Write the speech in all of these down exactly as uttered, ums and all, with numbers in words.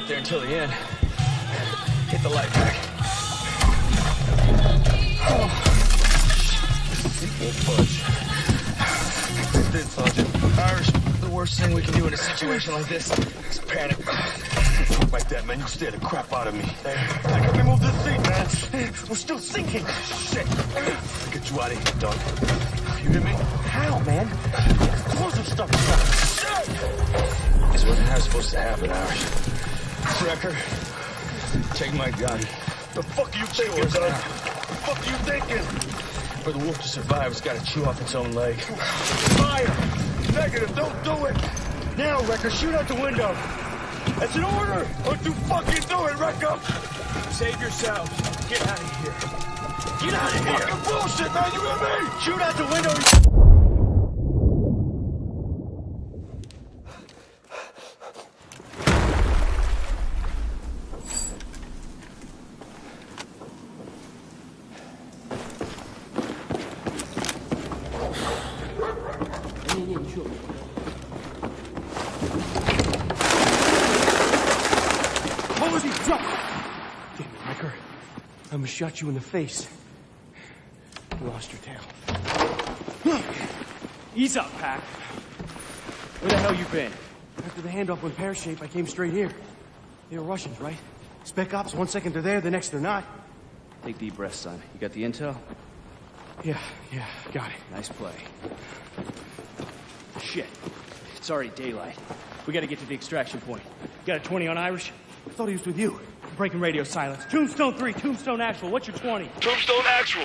right there until the end. Hit the light back. Oh, it won't budge. It did budge. Irish, the worst thing we can do in a situation like this is panic. Talk like that, man. You scared the crap out of me. Hey, I can remove this seat, man. We're still sinking. Shit. I'll get you out of here, dog. You hear me? How, man? Explosive stuff. Shit! This wasn't how it's supposed to happen, Irish. Wrecker, take my gun. The fuck you thinking, dog? The fuck you thinking? For the wolf to survive, it's got to chew off its own leg. Fire! Negative, don't do it! Now, Wrecker, shoot out the window. That's an order! Don't you fucking do it, Wrecker! Save yourselves. Get out of here. Get out of here! Fucking bullshit, man! You and me! Shoot out the window! Shot you in the face. You lost your tail. Look! Ease up, Pack. Where the hell you been? After the handoff went pear-shaped, I came straight here. They were Russians, right? Spec ops, one second they're there, the next they're not. Take deep breaths, son. You got the intel? Yeah, yeah, got it. Nice play. Shit. It's already daylight. We gotta get to the extraction point. Got a twenty on Irish? I thought he was with you. Breaking radio silence. Tombstone three, Tombstone Actual. What's your twenty? Tombstone Actual.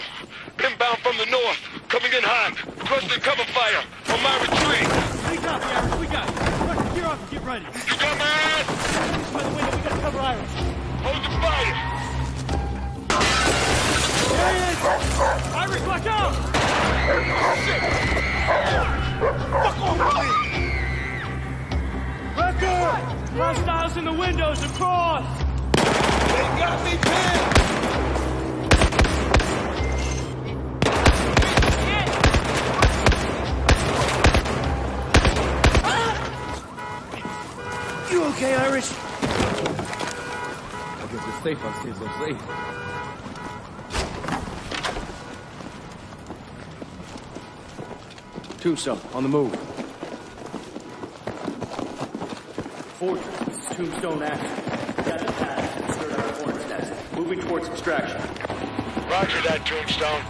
Inbound from the north. Coming in hot. Requesting cover fire. On my retreat. We got the Irish. We got it. Gear off and get ready. You got my ass? Finish by the window. We got to cover Irish. Hold the fire. There he is. Irish, watch out. Shit. Fuck off, please. Record. Hostiles in the windows across. They got me pinned! Shit! Ah! You okay, Irish? I guess it's safe on kids, I'm safe. Tombstone, on the move. Fortress, this is Tombstone action. Got it. Moving towards extraction. Roger that, Tombstone.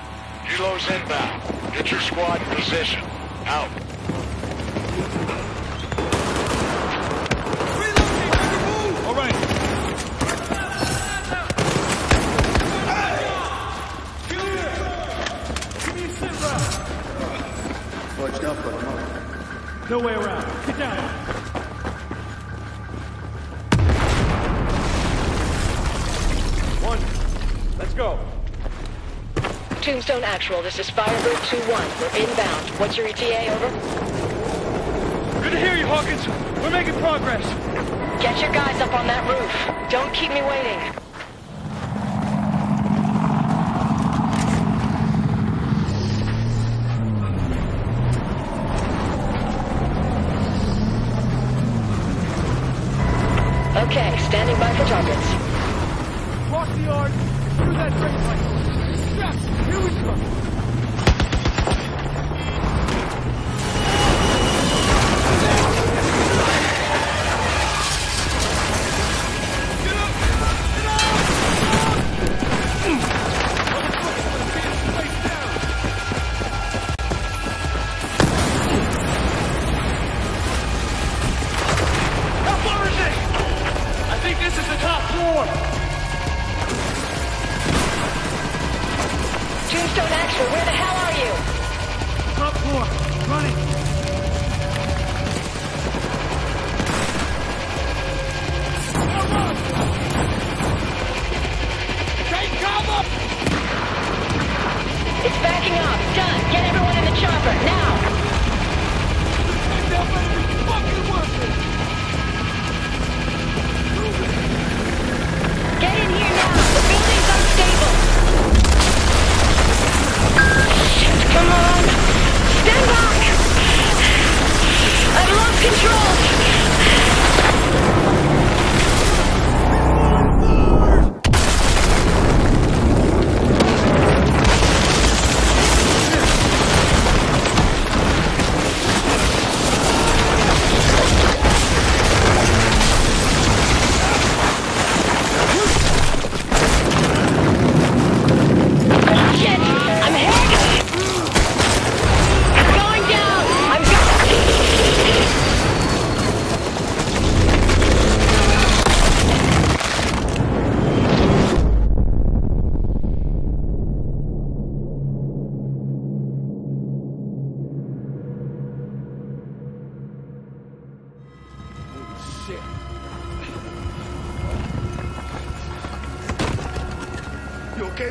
Helo's inbound. Get your squad in position. Out. Reloading! Move! Alright! Come here! Give me a sit round! Fudged up, but I'm up. No way around. Get down! Go. Tombstone Actual, this is Firebird two one. We're inbound. What's your E T A, over? Good to hear you, Hawkins. We're making progress. Get your guys up on that roof. Don't keep me waiting. Okay, standing by for targets. Lock the yard. Through that brake light. Yes, here we come. Get up! Get up! How far is it? I think this is the top floor. Tombstone Actual, where the hell are you? Top floor, running. Come on! Take cover! It's backing up. Done. Get everyone in the chopper, now! Take that baby, fucking worth it! Get in here now! The building's unstable! Come on! Stand back! I've lost control!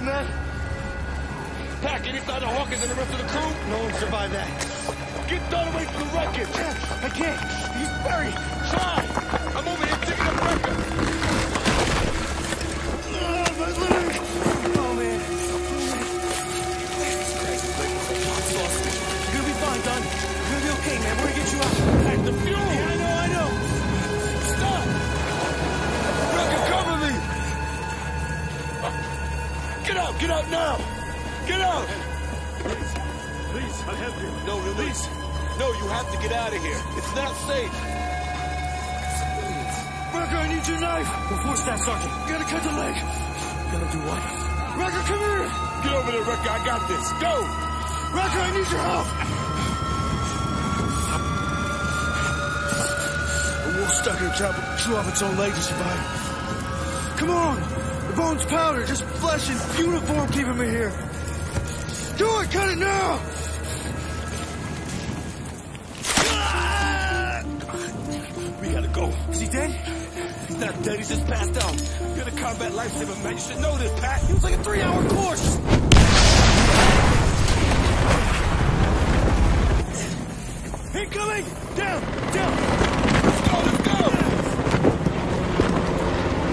than that? Pack it inside the Hawkins and the rest of the crew? No one survived that. Get away from the wreckage! I can't! He's buried! Try! I'm over here picking up wreckage! Oh, my leg! Oh, man. I'm lost. You're gonna be fine, Don. You're gonna be okay, man. We're gonna get you out. Pack the fuel! Yeah, I know, I know! Stop! Wreckage, cover me! Get out! Get out now! Get out! Please, please, I'll help you. No, release. No, you have to get out of here. It's not safe. Wrecker, I need your knife. Before Staff Sergeant. You gotta cut the leg. Gotta do what? Wrecker, come here. Get over there, Wrecker. I got this. Go. Wrecker, I need your help. The wolf stuck in a trap and chew off its own leg to survive. Come on. The bone's powder. Just flesh and uniform keeping me here. Do it! Cut it now! We gotta go. Is he dead? He's not dead, he's just passed out. You're the combat lifesaver, man. You should know this, Pat. It was like a three-hour course! Incoming! Down! Down! Let's go! Let's go!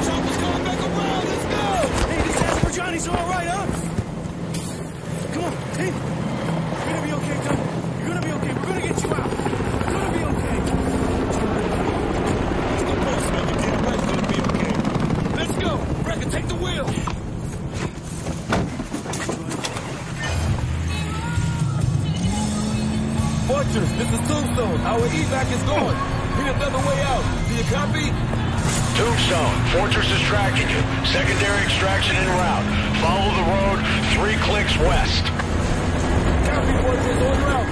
Chopper's coming back around! Let's go! Hey, this ass for Johnny's all right, huh? Hey, you're gonna be okay, Doug. You're gonna be okay. We're gonna get you out. You're gonna be okay. Let's go, Postman. The damn right's gonna be okay. Let's go. Wrecker, take the wheel. Fortress, this is Tombstone. Our evac is going. Need another way out. Do you copy? Tombstone, Fortress is tracking you. Secondary extraction en route. Follow the road three clicks west. Copy, Fortress, on route.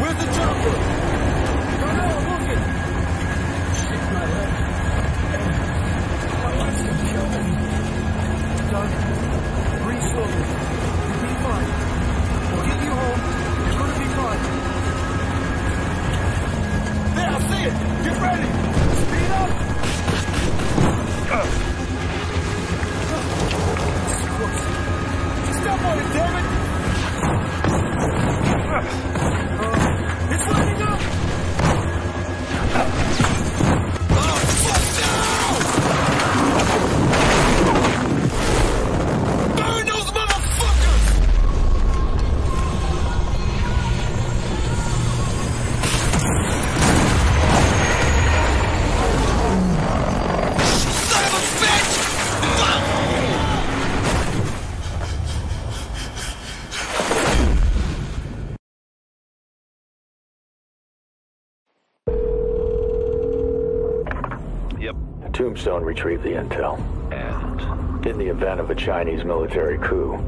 Where's the chopper? No, no, I'm looking. Shit, my leg. My life's gonna kill me. Doug, breathe slowly. You'll be fine. We'll get you home. You're gonna be fine. There, I see it. Get ready. Speed up. Uh. Uh. Step on it, damn it! Uh. Uh. It's lighting up! Uh. Oh, fuck no! Burn those motherfuckers! Tombstone retrieved the intel. And? In the event of a Chinese military coup,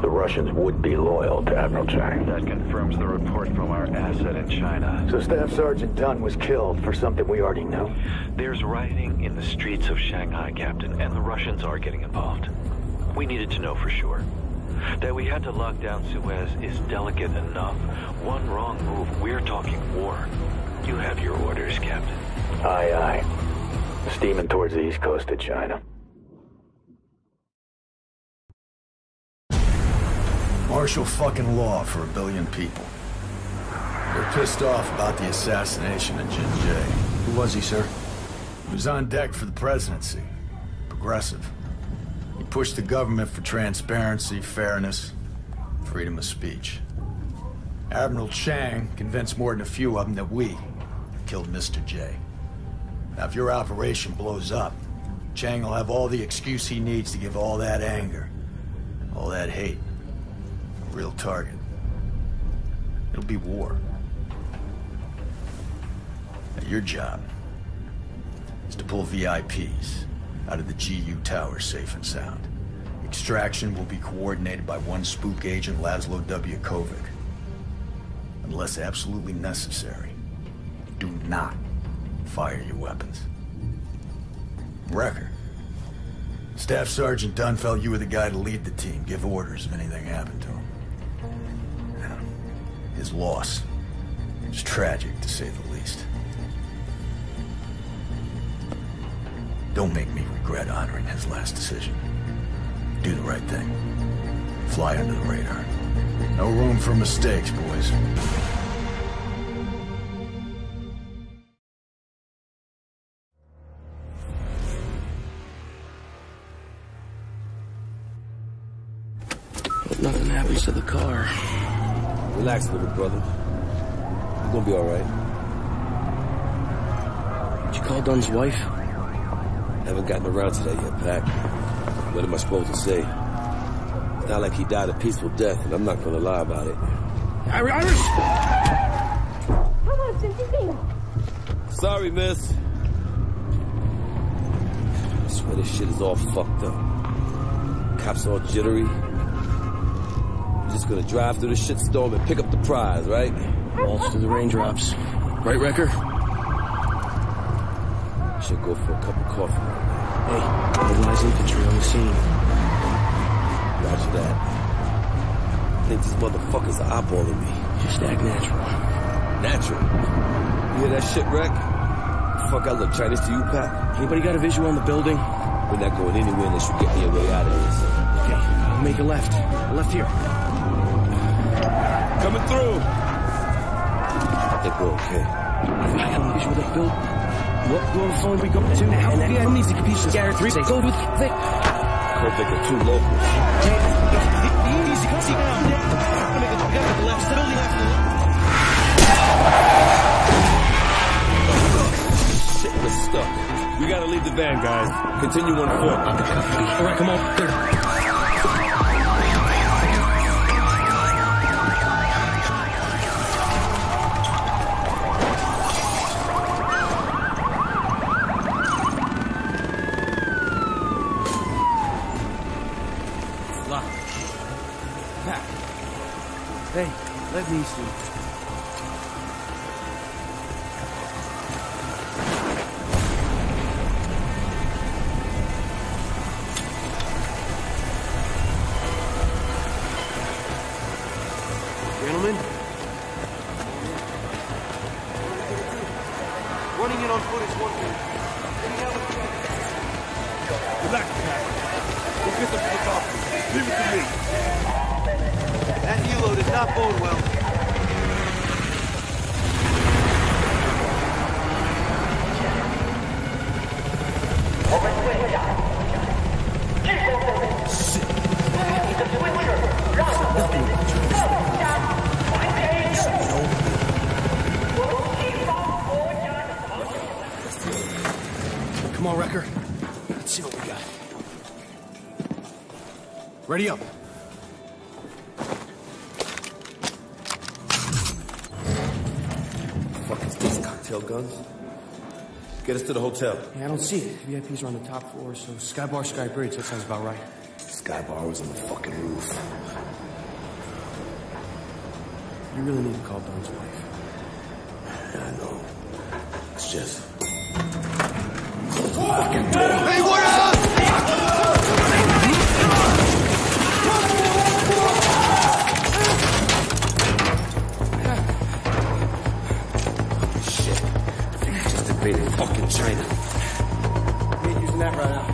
the Russians would be loyal to Admiral Chang. That confirms the report from our asset in China. So Staff Sergeant Dunn was killed for something we already knew. There's rioting in the streets of Shanghai, Captain, and the Russians are getting involved. We needed to know for sure. That we had to lock down Suez is delicate enough. One wrong move, we're talking war. You have your orders, Captain. Aye, aye. Steaming towards the east coast of China. Martial fucking law for a billion people. They're pissed off about the assassination of Jin Jie. Who was he, sir? He was on deck for the presidency. Progressive. He pushed the government for transparency, fairness, freedom of speech. Admiral Chang convinced more than a few of them that we killed Mister Jie. Now, if your operation blows up, Chang will have all the excuse he needs to give all that anger, all that hate, a real target. It'll be war. Now, your job is to pull V I Ps out of the G U Tower safe and sound. Extraction will be coordinated by one spook agent, Laszlo W. Kovic. Unless absolutely necessary, do not fire your weapons. Wrecker, Staff Sergeant Dunn felt you were the guy to lead the team, give orders if anything happened to him. Yeah. His loss was tragic, to say the least. Don't make me regret honoring his last decision. Do the right thing. Fly under the radar. No room for mistakes, boys. Hope nothing happens to the car. Relax, little brother. You're gonna be all right. Did you call Dunn's wife? Haven't gotten around to that yet, Pac. What am I supposed to say? It's not like he died a peaceful death, and I'm not gonna lie about it. Irish! Sorry, miss. I swear this shit is all fucked up. Cops all jittery. We're just gonna drive through the shitstorm and pick up the prize, right? Waltz through the raindrops. Right, Wrecker? Should go for a cup of coffee. Hey, mobilize infantry on the scene. Roger that. I think these motherfuckers are eyeballing me. Just act natural. Natural? You hear that shit, Wreck? Fuck, I look Chinese to you, Pat. Anybody got a visual on the building? We're not going anywhere unless you get me a way out of here, son. Okay, I'll make a left. A left here. Coming through! I think we're okay. I got a visual of that building. What phone are we going to? How many people need to compete with Garrett three? Go with the... I don't think they're too local. Shit, we're stuck. We gotta leave the van, guys. Continue on foot. All right, come on. There. Let me see. Gentlemen? Running in on foot is one thing. Any other thing? Relax, Pat. We'll get the fuck off. Leave it to me. That helo does not bode well. Ready up. Fuck is this, cocktail guns? Get us to the hotel. Yeah, I don't see it. V I Ps are on the top floor, so Sky Bar, Sky Bridge, that sounds about right. Sky Bar was on the fucking roof. You really need to call Don's wife. I know. It's just... It's fucking door. Hey, what up? Fucking China. We ain't using that right now.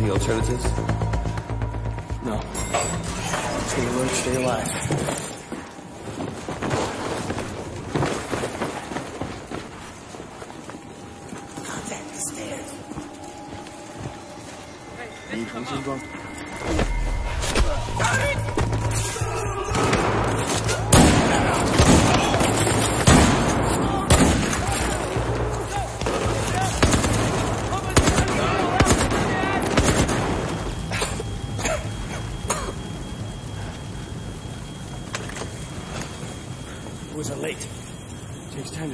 Any alternatives? No. Stay alert, stay alive. Contact the stairs. Hey, come on. Got it!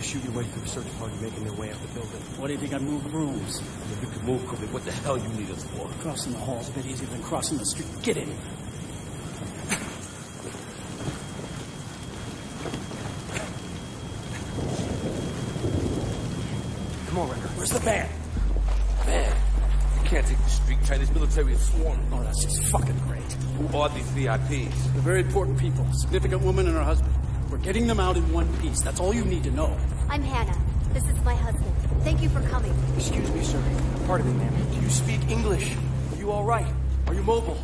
Shoot your way through the search party making their way up the building. Why do you think I move rooms? If you can move, Kovic, what the hell you need us for? Crossing the hall's a bit easier than crossing the street. Get in. Come on, Riker. Where's the van? Van? You can't take the street. Chinese military is swarming. Oh, that's just fucking great. Who are these V I Ps? They're very important people. Significant woman and her husband. We're getting them out in one piece. That's all you need to know. I'm Hannah. This is my husband. Thank you for coming. Excuse me, sir. Pardon me, ma'am. Do you speak English? Are you all right? Are you mobile?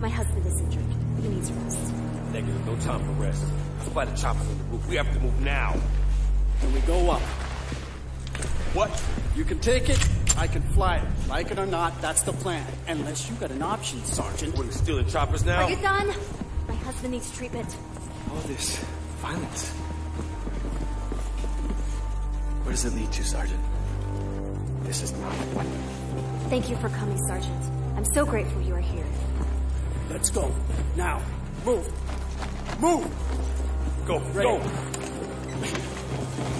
My husband is injured. He needs rest. Negative. No time for rest. That's why the chopper's on the roof. We have to move now. Can we go up? What? You can take it. I can fly it. Like it or not, that's the plan. Unless you got an option, Sergeant. What, are you stealing choppers now? Are you done? My husband needs treatment. All this violence. Where does it lead to, Sergeant? This is not what. Thank you for coming, Sergeant. I'm so grateful you are here. Let's go. Now. Move. Move! Go. Ready. Go.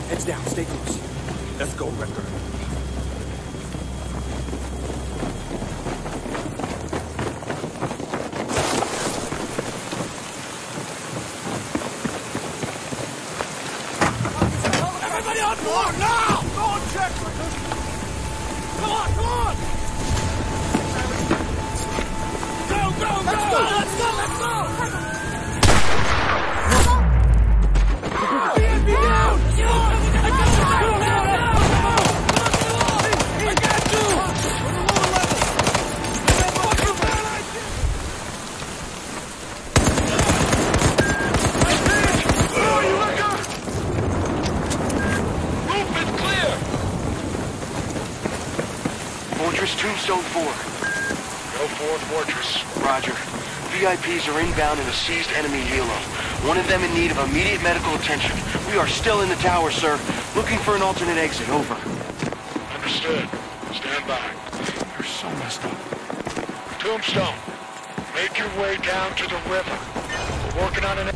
Heads down. Stay close. Let's go, Wrecker. Everybody on board now! Go on, check, Wrecker! Come on, come on! Go, go, go! Let's go, let's go, let's go! Get me down! I got you! Tombstone four. Go for Fortress. Roger. V I Ps are inbound in a seized enemy helo. One of them in need of immediate medical attention. We are still in the tower, sir. Looking for an alternate exit. Over. Understood. Stand by. You're so messed up. Tombstone, make your way down to the river. We're working on an...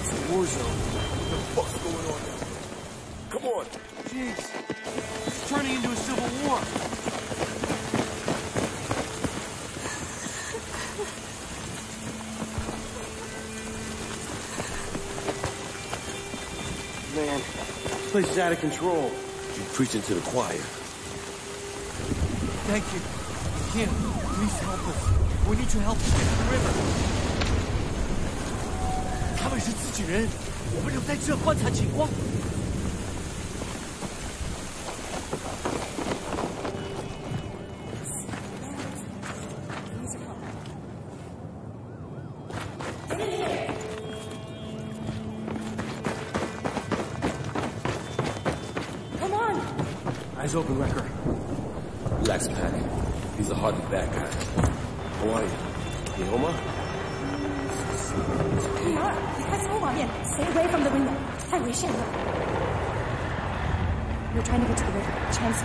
It's the war zone. Come on! Jeez! This is turning into a civil war! Man, this place is out of control. You're preaching to the choir. Thank you. Jim, please help us. We need your help to get to the river. 他们是自己人，我们留在这观察情况。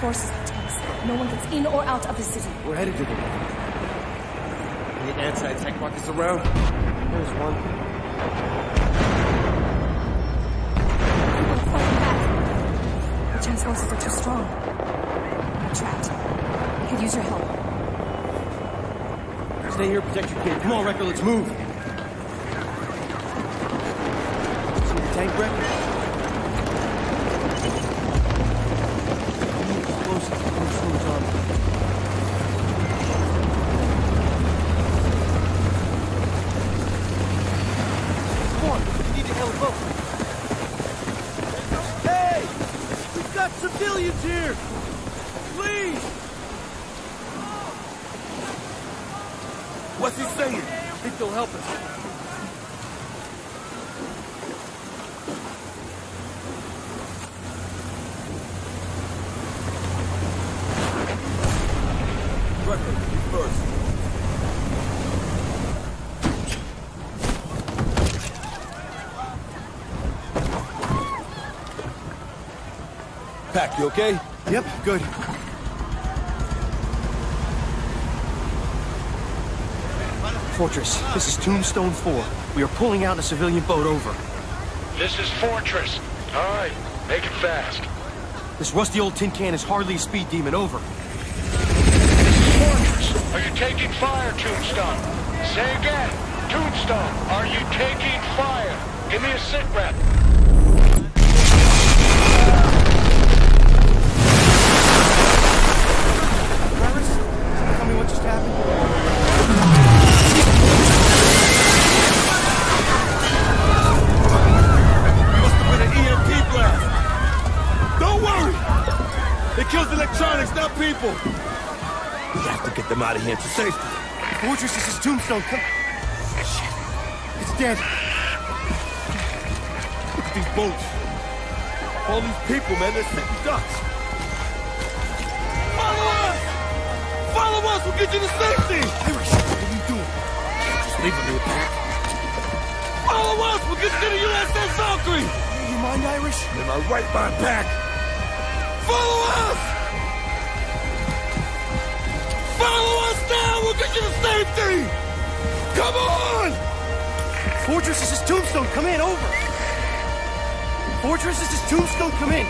Forces are tense. No one gets in or out of the city. We're headed to the river. Any anti-attack rockets around? There's one. People are falling back. The Chan's forces are too strong. We're trapped. We could use your help. Stay here, protect your kid. Come on, Wrecker, let's move. See the tank, Wrecker? Pack, you okay? Yep, good. Fortress, this is Tombstone four. We are pulling out in a civilian boat, over. This is Fortress. All right, make it fast. This rusty old tin can is hardly a speed demon, over. This is Fortress. Are you taking fire, Tombstone? Say again. Tombstone, are you taking fire? Give me a sit rep. Happened. You must have been an It kills electronics, not people. We have to get them out of here to safety. Fortress is his tombstone. Come. Shit. It's dead. Look at these boats. All these people, man, they're sitting ducks. Follow us! Follow us! We'll get you to safety! Irish, what are you doing? Can't just leave them in the pack. Follow us! We'll get you to the U S S Valkyrie! Hey, you mind, Irish? Am I right by pack? Follow us! Follow us now! We'll get you to safety! Come on! Fortress is his tombstone. Come in, over. Fortress is his tombstone. Come in.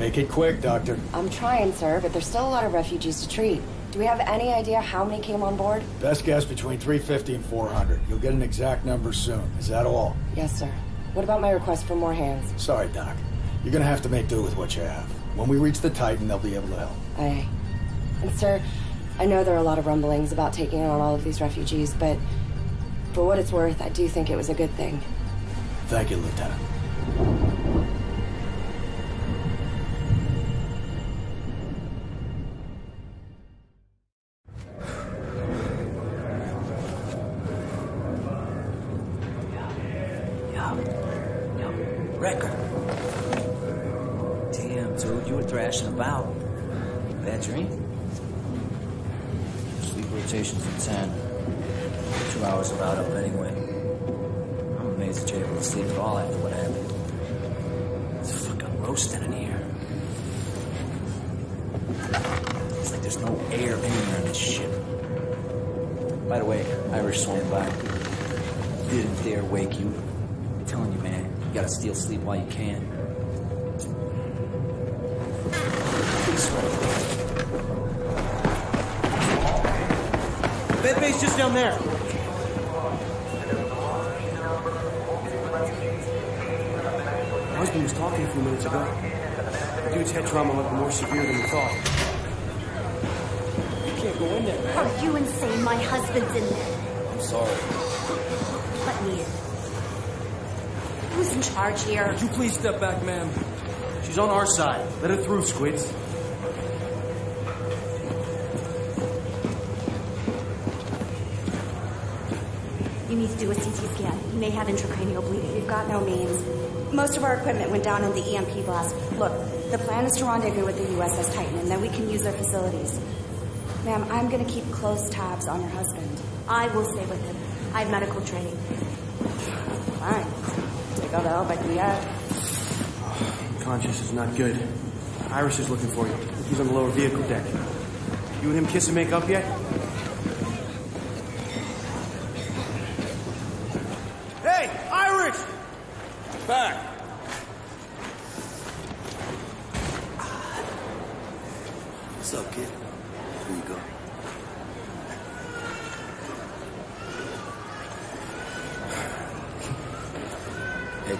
Make it quick, Doctor. I'm trying, sir, but there's still a lot of refugees to treat. Do we have any idea how many came on board? Best guess between three fifty and four hundred. You'll get an exact number soon. Is that all? Yes, sir. What about my request for more hands? Sorry, Doc. You're gonna have to make do with what you have. When we reach the Titan, they'll be able to help. Aye. And sir, I know there are a lot of rumblings about taking on all of these refugees, but for what it's worth, I do think it was a good thing. Thank you, Lieutenant. Here. Would you please step back, ma'am? She's on our side. Let her through, Squids. You need to do a C T scan. You may have intracranial bleeding. We've got no means. Most of our equipment went down in the E M P blast. Look, the plan is to rendezvous with the U S S Titan, and then we can use their facilities. Ma'am, I'm going to keep close tabs on your husband. I will stay with him. I have medical training. Fine. Go to hell back to the attic. Conscious is not good. Iris is looking for you. He's on the lower vehicle deck. You and him kiss and make up yet? Hey, Iris! Back. What's up, kid? Here you go.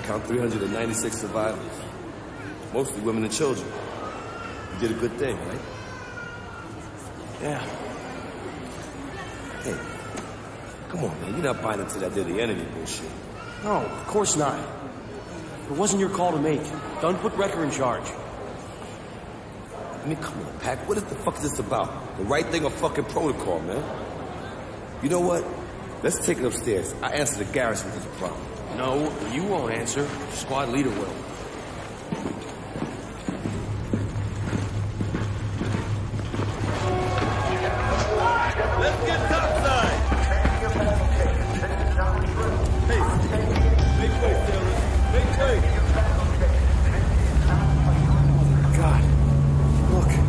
Count three hundred ninety-six survivors, mostly women and children. You did a good thing, right? Yeah. Hey, come on, man. You're not buying into that dirty enemy bullshit. No, of course not. It wasn't your call to make. Dunn put Wrecker in charge. I mean, come on, Pac. What is the fuck is this about? The right thing or fucking protocol, man? You know what? Let's take it upstairs. I answer the garrison with this problem. No, you won't answer. Squad leader will. Let's get topside! Hey, make way, sailors. Make way! God, look.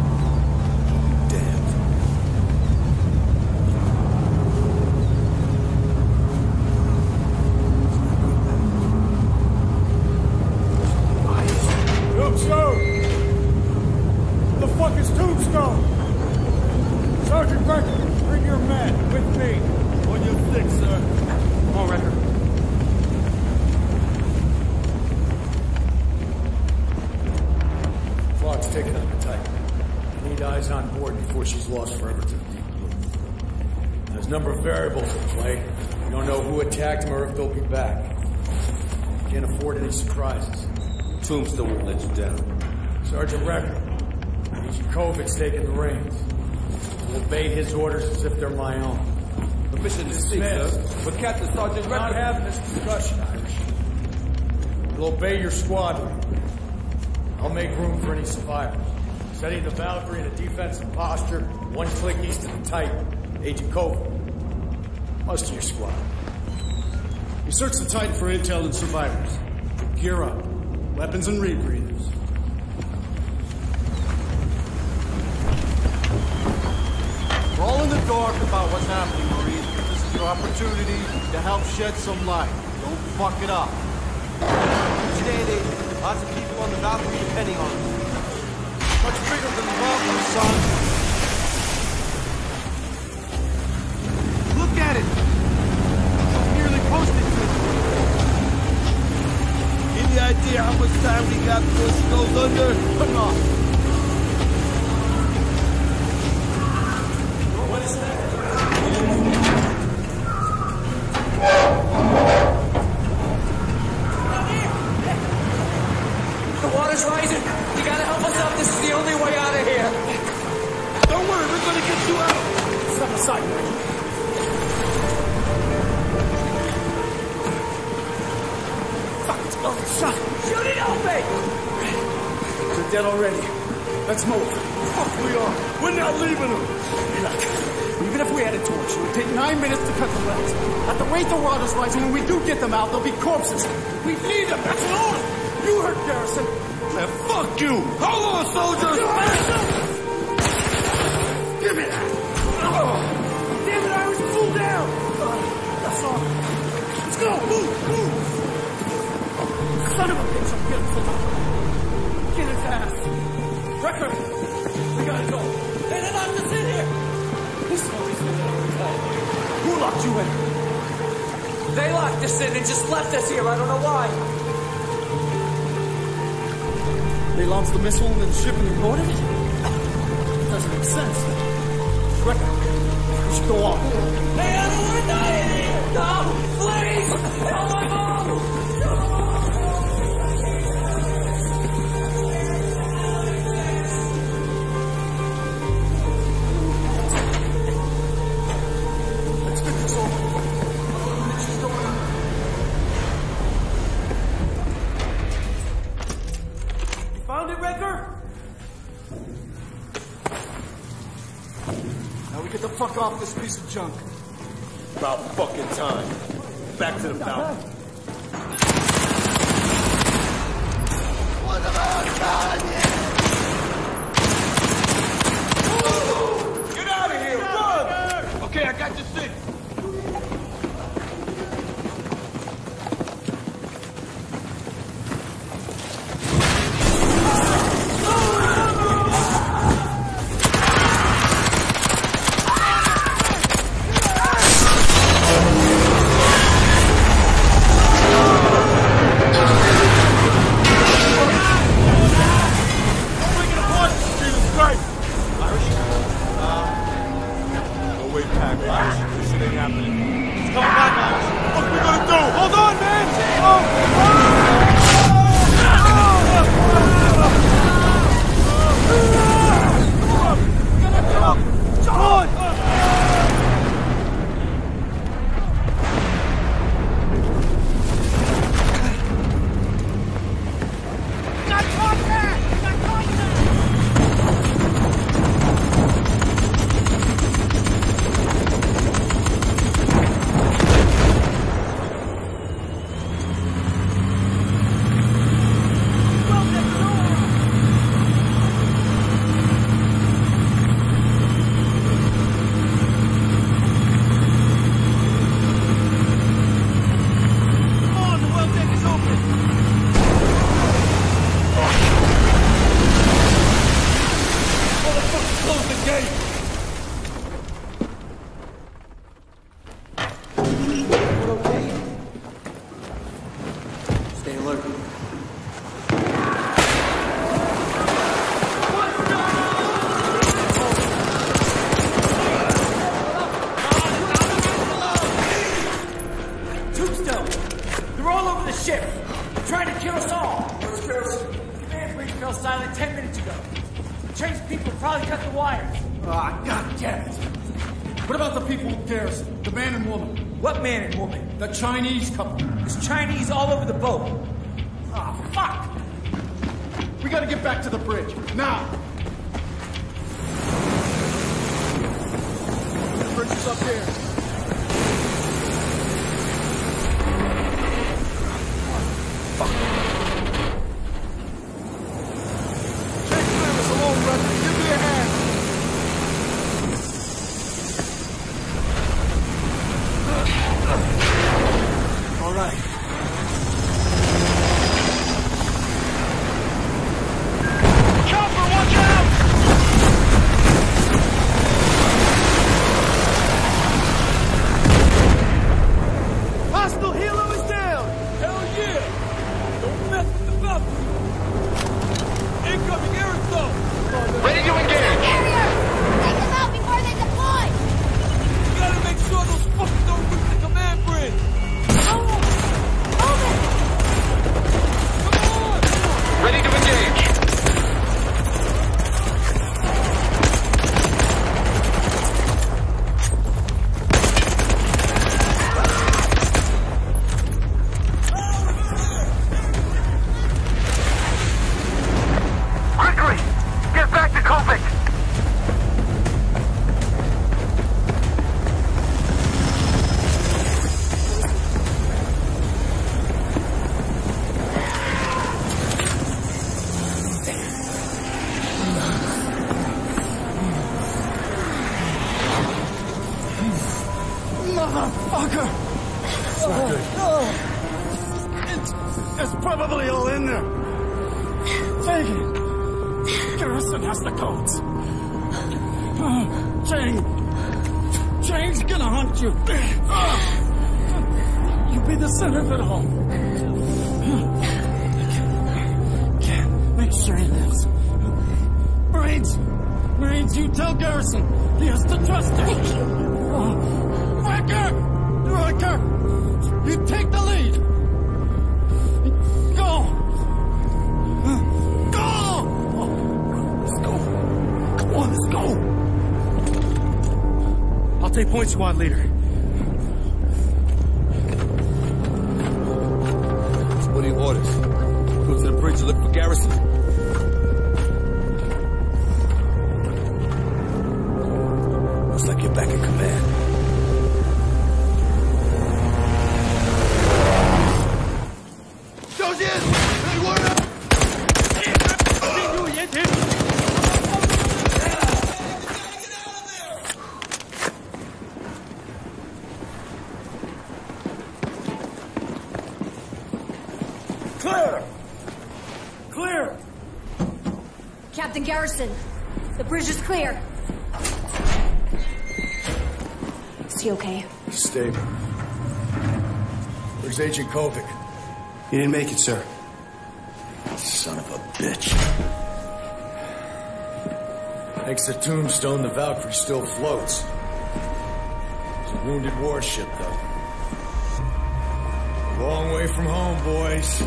Tombstone won't let you down. Sergeant Recker, Major Kovic's taking the reins. We'll obey his orders as if they're my own. Permission to speak, sir. But Captain Sergeant Recker... We're not having this discussion, Irish. We'll obey your squadron. I'll make room for any survivors. Setting the Valkyrie in a defensive posture, one click east of the Titan. Agent Kovic, muster your squad. You search the Titan for intel and survivors. Gear up. Weapons and rebreathers. We're all in the dark about what's happening, Marine. This is your opportunity to help shed some light. Don't fuck it up. Each day and age, lots of people on the balcony depending on us. Much bigger than the welcome, son. Look at it! I'm nearly posted to it. Any idea how much time we got before she goes under? Come on. What is that? The water's rising! You gotta help us out. This is the only way out of here. Don't worry, we're gonna get you out. Step aside, Mike. Fuck, it's going to shot. Shoot it open! They're dead already. Let's move. Fuck, we are. We're not leaving them. Look, even if we had a torch, it would take nine minutes to cut the legs. At the rate the water's rising, when we do get them out, they'll be corpses. We need them. That's an order. You heard Garrison. Man, fuck you! Hold on, soldiers! Give me that! Oh. Damn it, I was pulled down! Uh, that's all. Let's go! Move! Move! Son of a bitch, I'm getting something. Get his ass! Wrecker! We gotta go! Hey, they locked us in here! This is what we said. Who locked you in? They locked us in and just left us here, I don't know why. They launched the missile and the ship and reported it? Doesn't make sense. Quick, we should go on. Hey, Adam, we're dying here! No! Please! Help my mom! No! Let's get this over. I don't know what's going on. Found it, Redner? Now we get the fuck off this piece of junk. About fucking time. Back to the fountain. What about God? Get out of here! Run! Okay, I got your thing. Tombstone! They're all over the ship! They're trying to kill us all! Let's kill us. fell silent ten minutes ago. The Chang's people probably cut the wires. Ah, oh, God damn it. What about the people with theirs? The man and woman? What man and woman? The Chinese couple. There's Chinese all over the boat. Ah, oh, fuck! We gotta get back to the bridge. Now! The bridge is up there. Point squad leader. Splitting orders. Go to the bridge and look for garrison. Looks like you're back in command. Goes in! Good work! Garrison, the bridge is clear. Is he okay? He's stable. Where's Agent Kovic? He didn't make it, sir. Son of a bitch. Thanks to Tombstone, the Valkyrie still floats. It's a wounded warship, though. A long way from home, boys.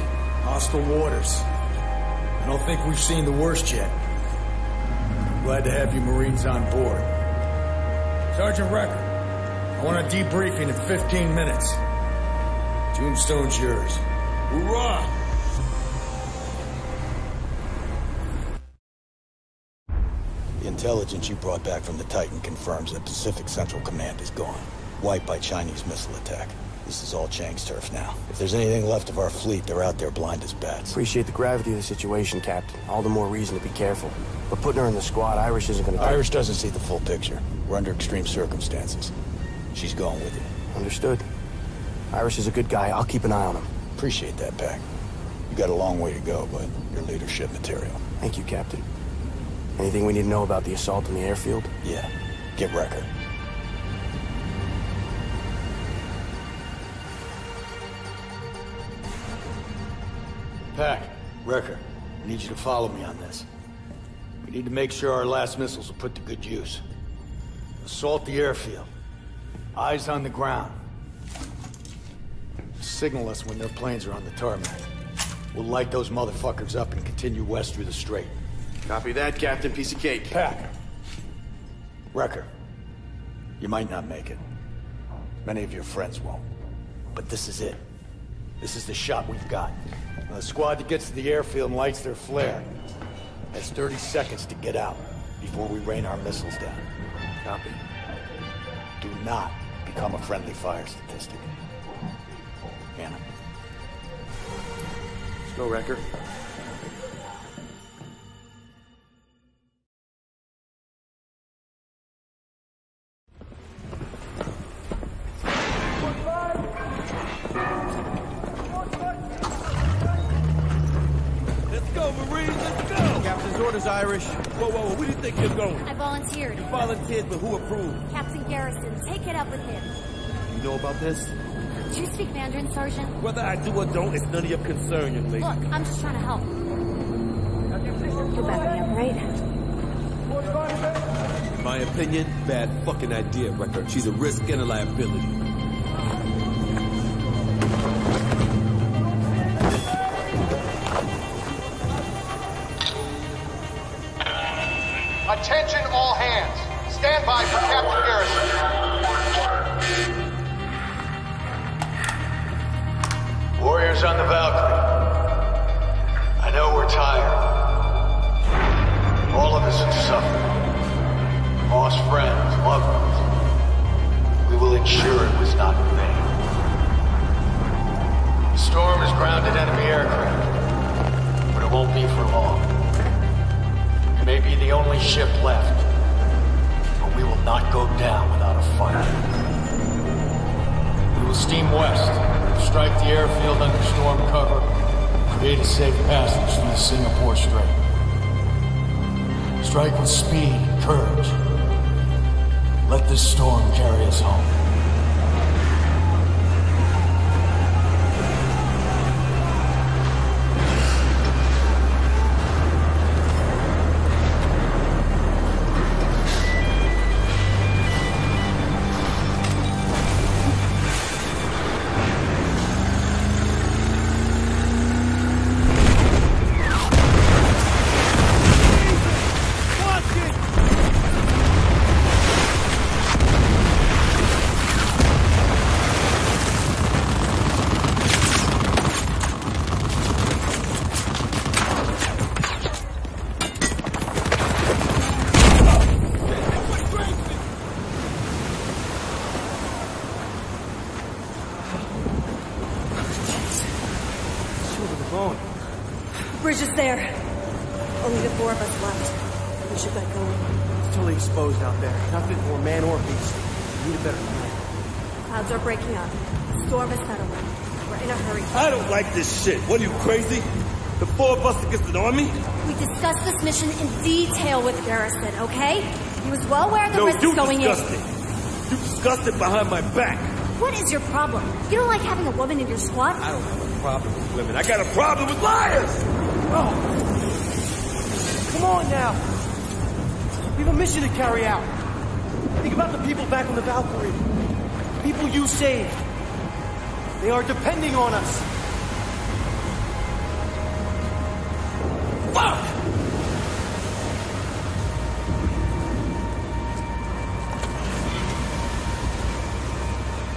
Hostile waters. I don't think we've seen the worst yet. Glad to have you Marines on board. Sergeant Recker, I want a debriefing in fifteen minutes. Tombstone's yours. Hoorah! The intelligence you brought back from the Titan confirms that Pacific Central Command is gone. Wiped by Chinese missile attack. This is all Chang's turf now. If there's anything left of our fleet, they're out there blind as bats. Appreciate the gravity of the situation, Captain. All the more reason to be careful. But putting her in the squad, Irish isn't gonna... Irish doesn't see the full picture. We're under extreme circumstances. She's going with you. Understood. Irish is a good guy. I'll keep an eye on him. Appreciate that, Pack. You got a long way to go, but your leadership material. Thank you, Captain. Anything we need to know about the assault on the airfield? Yeah. Get Wrecker. Pack, Wrecker, I need you to follow me on this. We need to make sure our last missiles are put to good use. Assault the airfield. Eyes on the ground. Signal us when their planes are on the tarmac. We'll light those motherfuckers up and continue west through the strait. Copy that, Captain. Piece of cake. Packer. Wrecker. You might not make it. Many of your friends won't. But this is it. This is the shot we've got. Now, the squad that gets to the airfield and lights their flare has thirty seconds to get out before we rain our missiles down. Copy. Do not become a friendly fire statistic. Anna. Let's go, Wrecker. Irish. Whoa, whoa, whoa, where do you think you're going? I volunteered. You volunteered, but who approved? Captain Garrison, take it up with him. You know about this? Do you speak Mandarin, Sergeant? Whether I do or don't, it's none of your concern, young lady. Look, I'm just trying to help. You're back again, right? In my opinion, bad fucking idea, Wrecker. She's a risk and a liability. Attention all hands. Stand by for Captain Garrison. Warriors on the Valkyrie. I know we're tired. All of us have suffered. Lost friends, loved ones. We will ensure it was not in vain. The storm has grounded enemy aircraft, but it won't be for long. May be the only ship left, but we will not go down without a fight. We will steam west, strike the airfield under storm cover, create a safe passage through the Singapore Strait. Strike with speed and courage. Let this storm carry us home. This shit. What are you, crazy? The four of us against an army? We discussed this mission in detail with Garrison, okay? He was well aware the no, risk is going in. No, you discussed it. You discussed it behind my back. What is your problem? You don't like having a woman in your squad? I don't have a problem with women. I got a problem with liars! Oh. Come on now. We have a mission to carry out. Think about the people back on the Valkyrie. The people you saved. They are depending on us.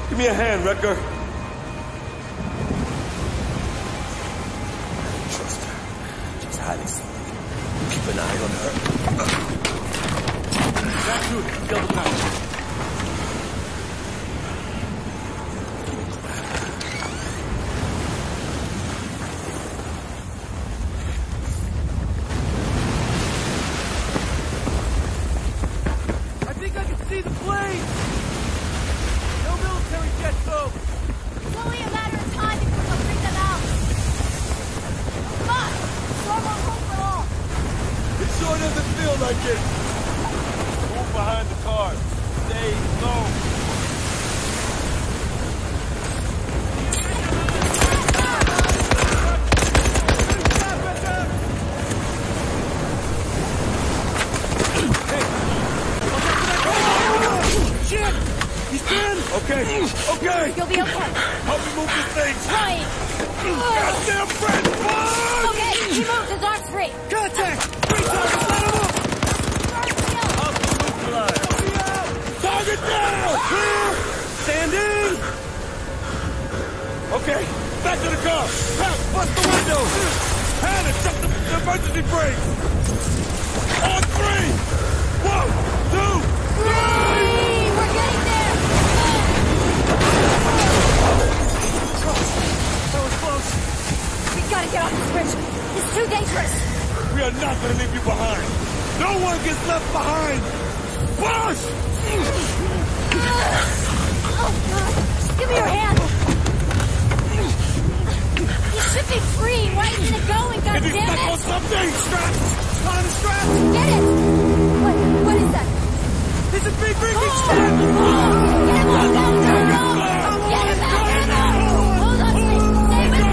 Give me a hand, Wrecker. Trust her. She's highly selected. Keep an eye on her. Back to it. Double time. I think I can see the plane. Okay! You'll be okay! Help me move this thing! Right! Goddamn friend! Okay, back to the car! Pat, bust the window! Hannah, check the, the emergency brake! On three! One, two, three! We're getting there! Oh, that was close. We gotta get off this bridge. It's too dangerous. We are not gonna leave you behind. No one gets left behind! Push! Oh, God. Just give me your hand. You should be free. Why isn't it going, goddammit? Maybe it's stuck on something! Strapped! Trying to strap! Get it! What? What is that? It's a big ring! It's strapped! Oh, get him out! Go, go, go! Get him out! Get him out! Hold on to me! Stay with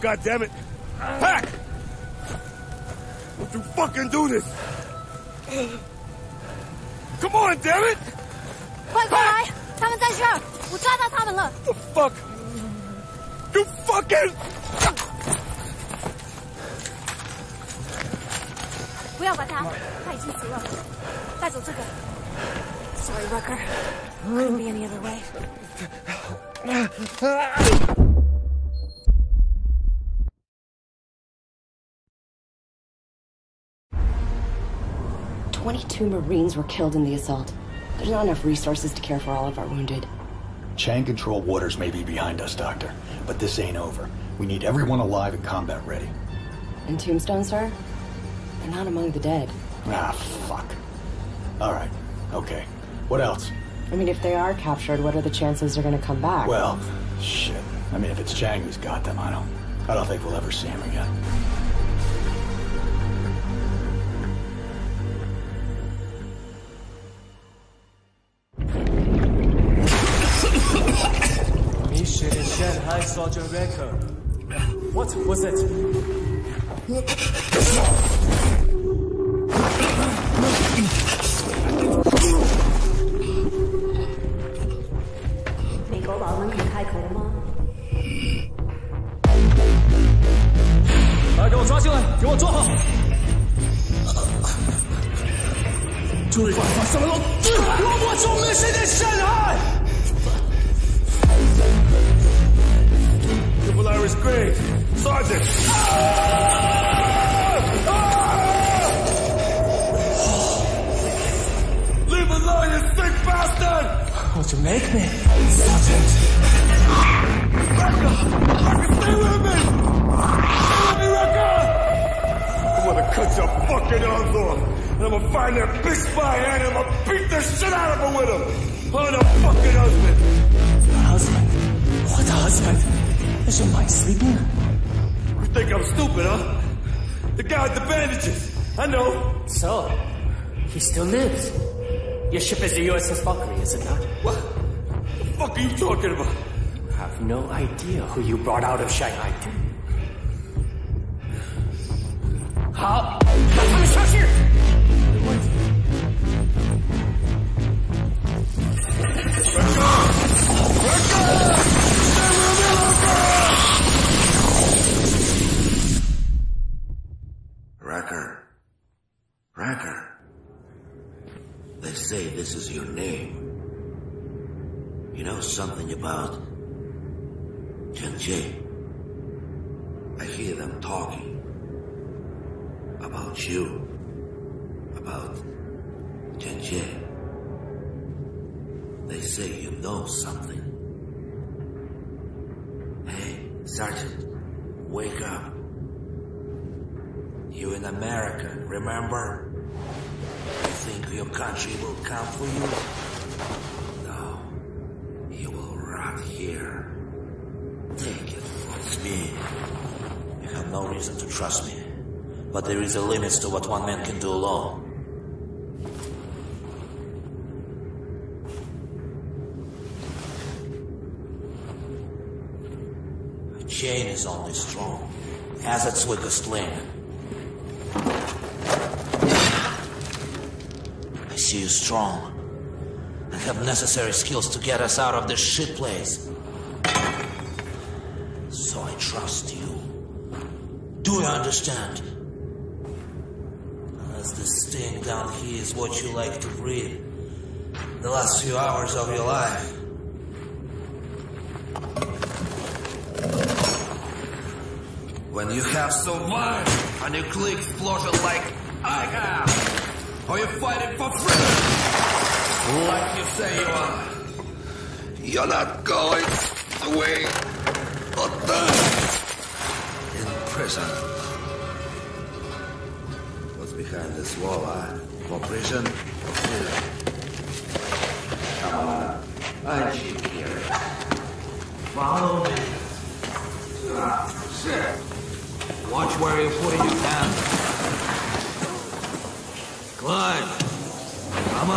God damn it! Pack! Don't you fucking do this! Come on, damn it! Wait, why? The fuck? You fucking! Sorry, Rucker. Couldn't be any other way. twenty-two Marines were killed in the assault. There's not enough resources to care for all of our wounded. Chang Control waters may be behind us, Doctor, but this ain't over. We need everyone alive and combat ready. And Tombstone, sir? They're not among the dead. Ah, fuck. All right. Okay. What else? I mean, if they are captured, what are the chances they're gonna come back? Well, shit. I mean, if it's Chang who's got them, I don't... I don't think we'll ever see him again. Soldier Wrecker. What was it? upgrade. Sergeant! Ah! Ah! Leave alone, you sick bastard! What'd you make me? Sergeant! Wrecker! Stay with me! Stay with me, Wrecker! I'm gonna cut your fucking arms off, and I'm gonna find that big spy and I'm gonna beat the shit out of her with him! I'm her fucking husband! Your husband? What husband? Is your mind sleeping? You think I'm stupid, huh? The guy with the bandages. I know. So, he still lives. Your ship is the U S S Valkyrie, is it not? What? The fuck are you talking about? I have no idea who you brought out of Shanghai. How? I'm gonna shoot you! Wait. Let go! Let go! Wrecker. Wrecker. They say this is your name. You know something about Jin Jie? I hear them talking about you, about Jin Jie. They say you know something. Hey, Sergeant, wake up. You're an American, remember? You think your country will come for you? No. You will rot here. Take it from me. You have no reason to trust me. But there is a limit to what one man can do alone. Chain is only strong as its weakest link. I see you strong and have necessary skills to get us out of this shit place. So I trust you. Do you understand? Unless this thing down here is what you like to breathe the last few hours of your life. When you have survived a nuclear explosion like I have, or you're fighting for freedom, like you say you are, you're not going away or die in prison. What's behind this wall, huh? For prison or freedom? Come on, I cheat here. Follow me. Ah, shit. Watch where you're putting your hand. Climb. Come on.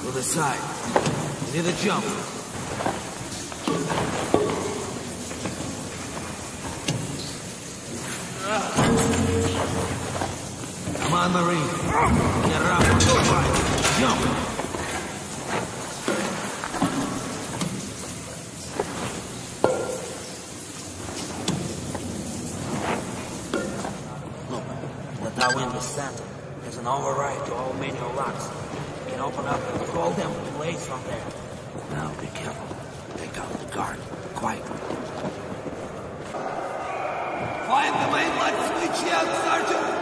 To the side. Near the jump. Come on, Marine. Get up. Right. Jump. An override to all manual locks. You can open up and call them with blades from there. Now be careful. Take out the guard. Quietly. Find the main light switch yet, Sergeant!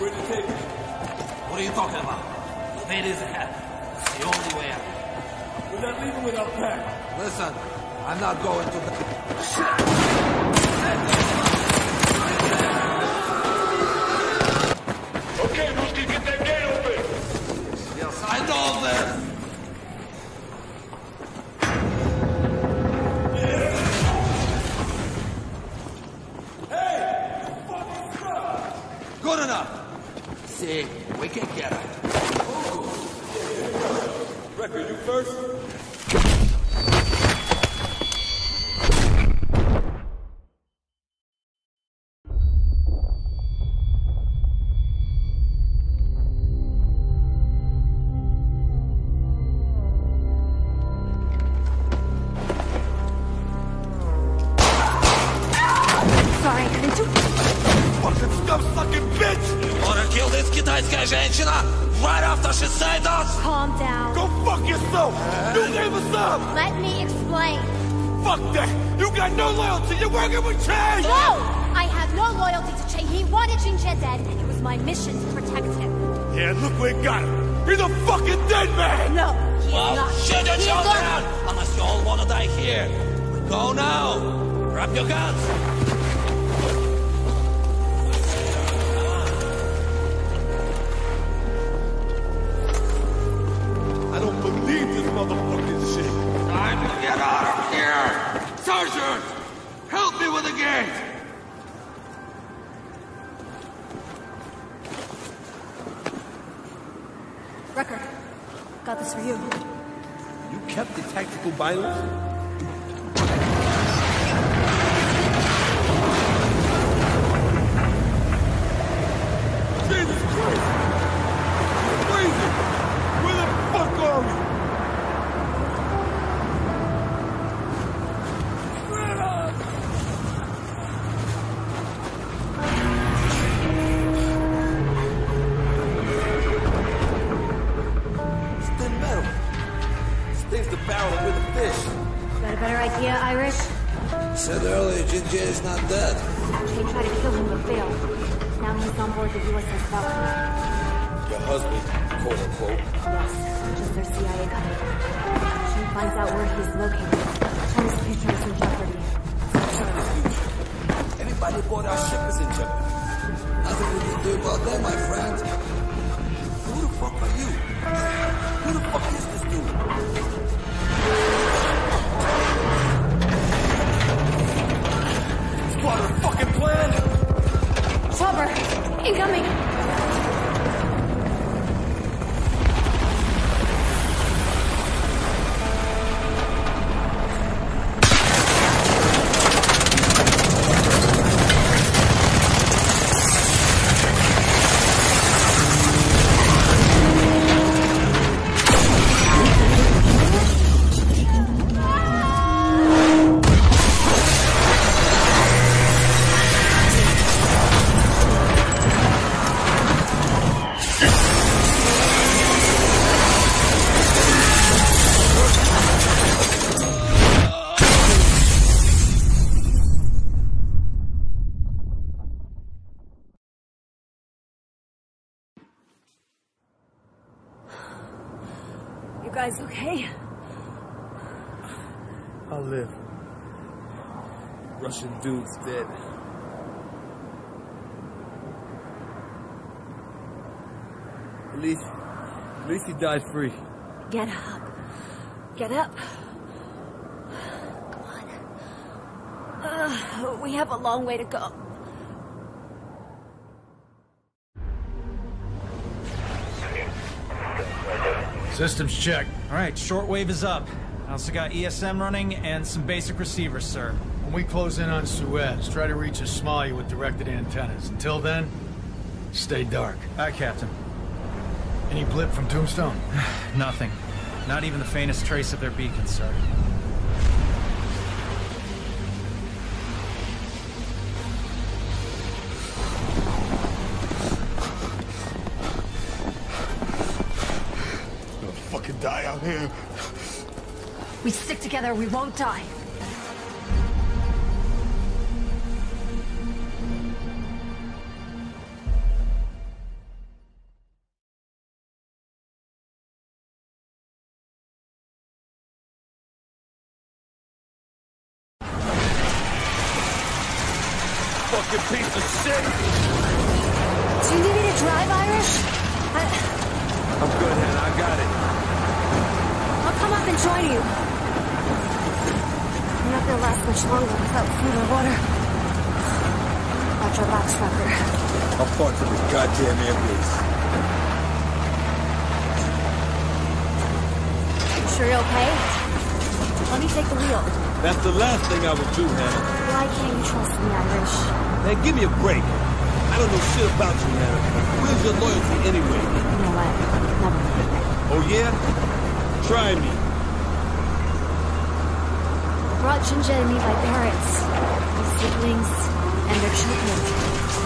Where to take? What are you talking about? That is ahead. It's the only way out. We're not leaving without pack. Listen, I'm not going to the... Okay, Muskie, get that gate open! Yes, I know this! See, we can get it. Oh. Wrecker, you first? Dude's dead. At least, at least he died free. Get up. Get up. Come on. Uh, we have a long way to go. Systems check. All right, shortwave is up. I also got E S M running and some basic receivers, sir. When we close in on Suez, try to reach Somalia with directed antennas. Until then, stay dark. Aye, Captain. Any blip from Tombstone? Nothing. Not even the faintest trace of their beacon, sir. We'll fucking die out here. We stick together, we won't die. piece of shit! Do you need me to drive, Iris? I... I'm good, Hannah. I got it. I'll come up and join you. I'm not gonna last much longer without food or water. Watch our box trucker. I'll fart for this goddamn ambulance. Sure you'll pay? Let me take the wheel. That's the last thing I would do, Hannah. Why can't you trust me, Irish? Hey, give me a break. I don't know shit about you, Hannah. Where's your loyalty anyway? You know what? Never mind. Oh, yeah? Try me. I brought Jin Jie to meet my parents, my siblings, and their children.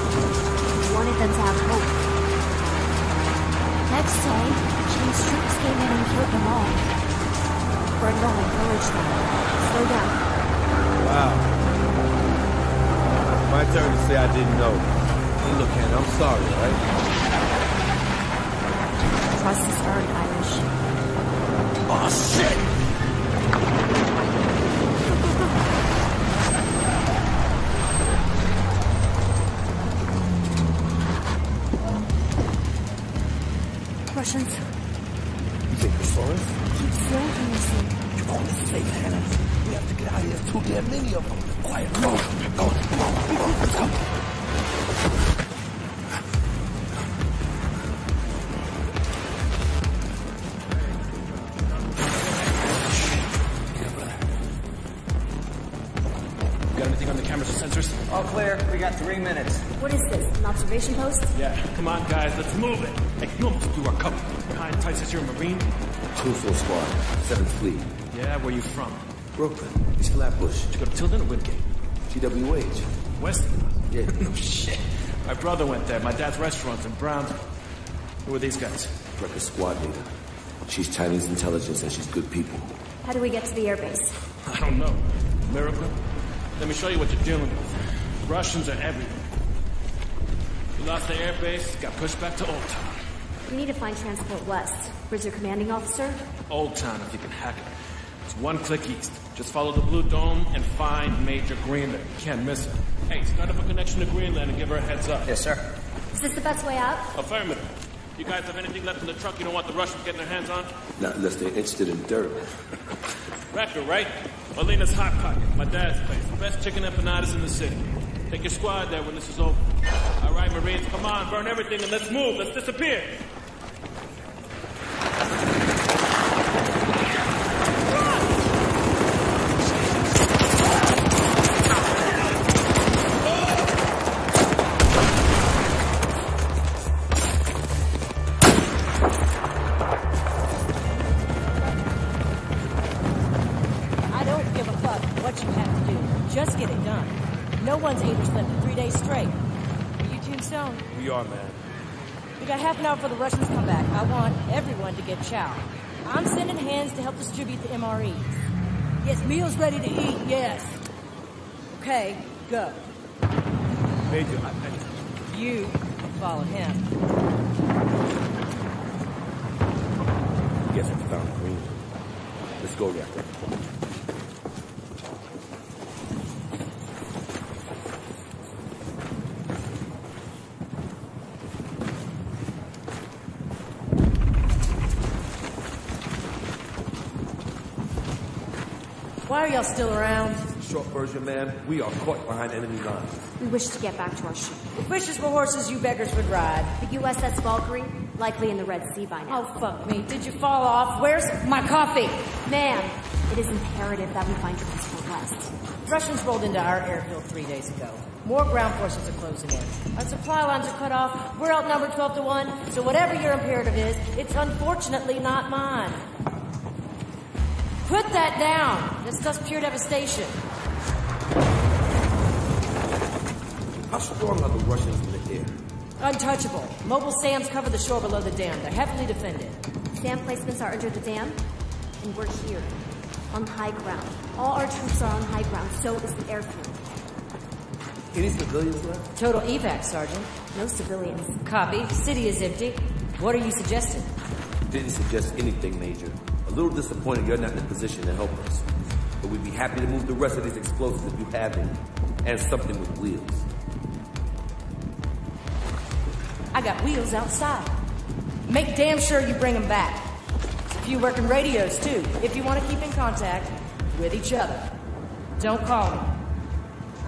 I wanted them to have hope. Next day, Chang's troops came in and killed them all. We're going to encourage them. Slow down. Wow. My turn to say I didn't know. Hey, look, Hannah, I'm sorry, right? Trust is earned, Irish. Oh, shit! Russians. You think they saw us? Keep slow, Irish. Hannah. We have to get out of here. Too damn many of them. Quiet. Go. Go. Go. Let's go. Yeah, brother. You got anything on the cameras or sensors? All clear. We got three minutes. What is this? An observation post? Yeah. Come on, guys. Let's move it. Hey, you almost blew our cover. Behind Titus, you're a Marine. Crucial Squad. Seventh Fleet. Yeah, where you from? Brooklyn. East Flatbush. Did you go to Tilden or Wingate? G W H. West? Yeah. Oh, shit. My brother went there. My dad's restaurant's in Brown. Who are these guys? Wrecker squad leader. She's Chinese intelligence and she's good people. How do we get to the airbase? I don't know. Miracle? Let me show you what you're dealing with. Russians are everywhere. We lost the airbase, got pushed back to Old Town. We need to find Transport West. Where's your commanding officer? Old Town, if you can hack it. It's one click east. Just follow the blue dome and find Major Greenland. You can't miss her. Hey, start up a connection to Greenland and give her a heads up. Yes, sir. Is this the best way out? Affirmative. You guys have anything left in the truck you don't want the Russians getting their hands on? Not unless they're interested in dirt. Wrecker, right? Molina's Hot Pocket, my dad's place. The best chicken empanadas in the city. Take your squad there when this is over. All right, Marines, come on, burn everything and let's move. Let's disappear. For the Russians come back, I want everyone to get chow. I'm sending hands to help distribute the M R Es. Yes, meals ready to eat, yes. Okay, go. Major, I thank you. You follow him. Guess we found Green. Let's go, Raptor. Why are y'all still around? Short version, ma'am. We are caught behind enemy lines. We wish to get back to our ship. If wishes were horses, you beggars would ride. The U S S Valkyrie, likely in the Red Sea by now. Oh, fuck me. Did you fall off? Where's my coffee? Ma'am, it is imperative that we find Transport West. Russians rolled into our airfield three days ago. More ground forces are closing in. Our supply lines are cut off. We're outnumbered twelve to one. So whatever your imperative is, it's unfortunately not mine. Put that down! This does pure devastation. How strong are the Russians in the air? Untouchable. Mobile SAMs cover the shore below the dam. They're heavily defended. SAM placements are under the dam, and we're here, on high ground. All our troops are on high ground, so is the airfield. Any civilians left? Total evac, Sergeant. No civilians. Copy. City is empty. What are you suggesting? Didn't suggest anything, Major. A little disappointed you're not in a position to help us, but we'd be happy to move the rest of these explosives if you have any, and something with wheels. I got wheels outside. Make damn sure you bring them back. There's a few working radios, too, if you want to keep in contact with each other. Don't call me.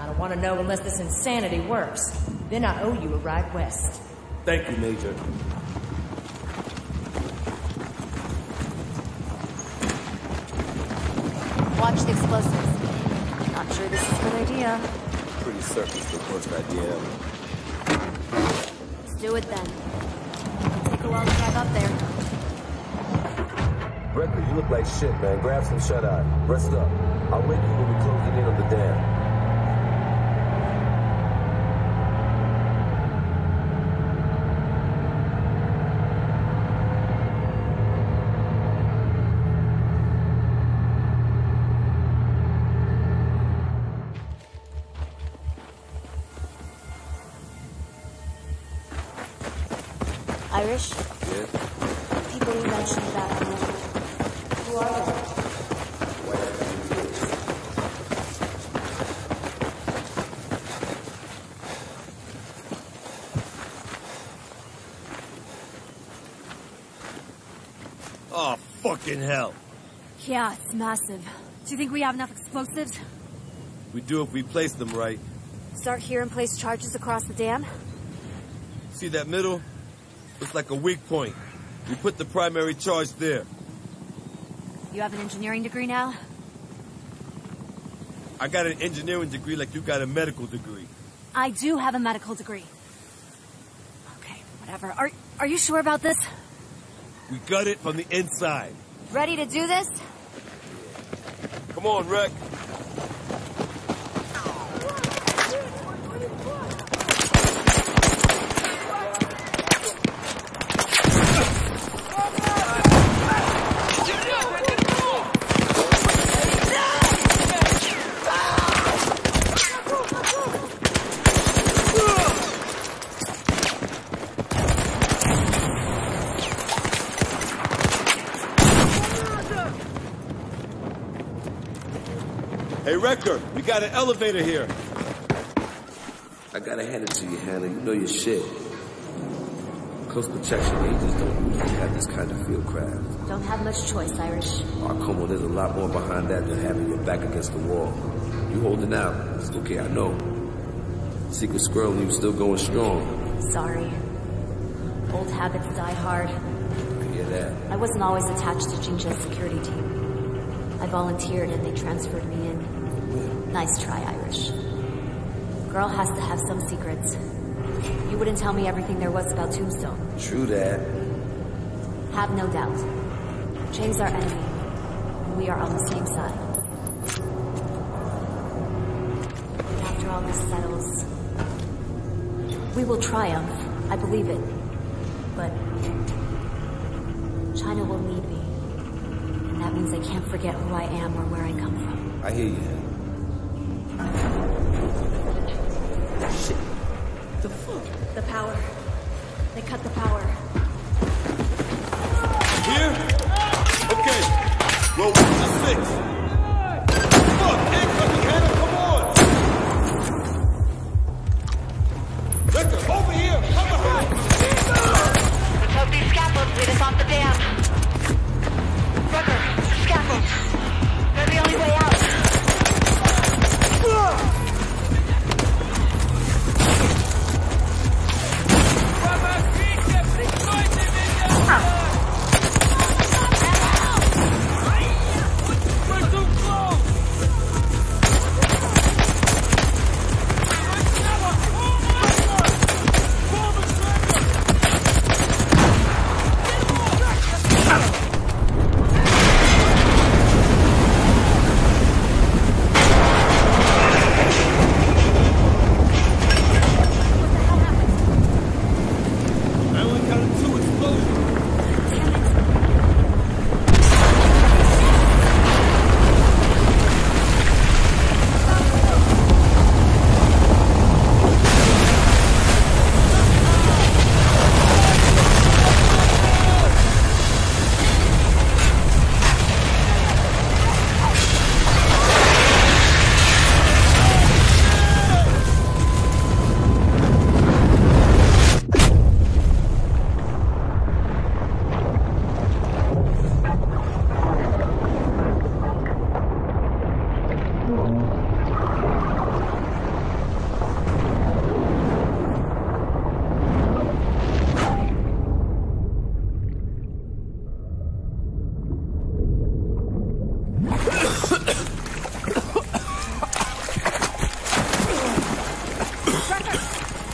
I don't want to know unless this insanity works. Then I owe you a ride west. Thank you, Major. Watch the explosives. Not sure this is a good idea. Pretty certain it's the worst idea. Let's do it then. It'll take a while to drive up there. Brecker, you look like shit, man. Grab some shut-eye. Rest up. I'll wait for you when we close it in on the dam. Irish? Yeah. People you mentioned about me. Who are they? Oh, fucking hell. Yeah, it's massive. Do you think we have enough explosives? We do if we place them right. Start here and place charges across the dam? See that middle? It's like a weak point. We put the primary charge there. You have an engineering degree now? I got an engineering degree like you got a medical degree. I do have a medical degree. Okay, whatever. Are, are you sure about this? We gut it from the inside. Ready to do this? Come on, Rick. We got an elevator here. I gotta hand it to you, Hannah. You know your shit. Close protection agents don't usually have this kind of field craft. Don't have much choice, Irish. Oh, come on. There's a lot more behind that than having your back against the wall. You holding out. It's okay, I know. Secret Squirrel Leaf's still going strong. Sorry. Old habits die hard. I get that. I wasn't always attached to Jin Jie's security team. I volunteered and they transferred me in. Nice try, Irish. Girl has to have some secrets. You wouldn't tell me everything there was about Tombstone. True that. Have no doubt. Chang's our enemy. We are on the same side. After all this settles, we will triumph. I believe it. But China will need me. And that means I can't forget who I am or where I come from. I hear you. Shit. The fuck? The power. They cut the power. Here? Okay. Roll one to six. Fuck, handcuffing Hannah, come on! Victor, over here! Come behind! Let's hope these scaffolds lead us off the dam. Rucker, the scaffolds. They're the only way out.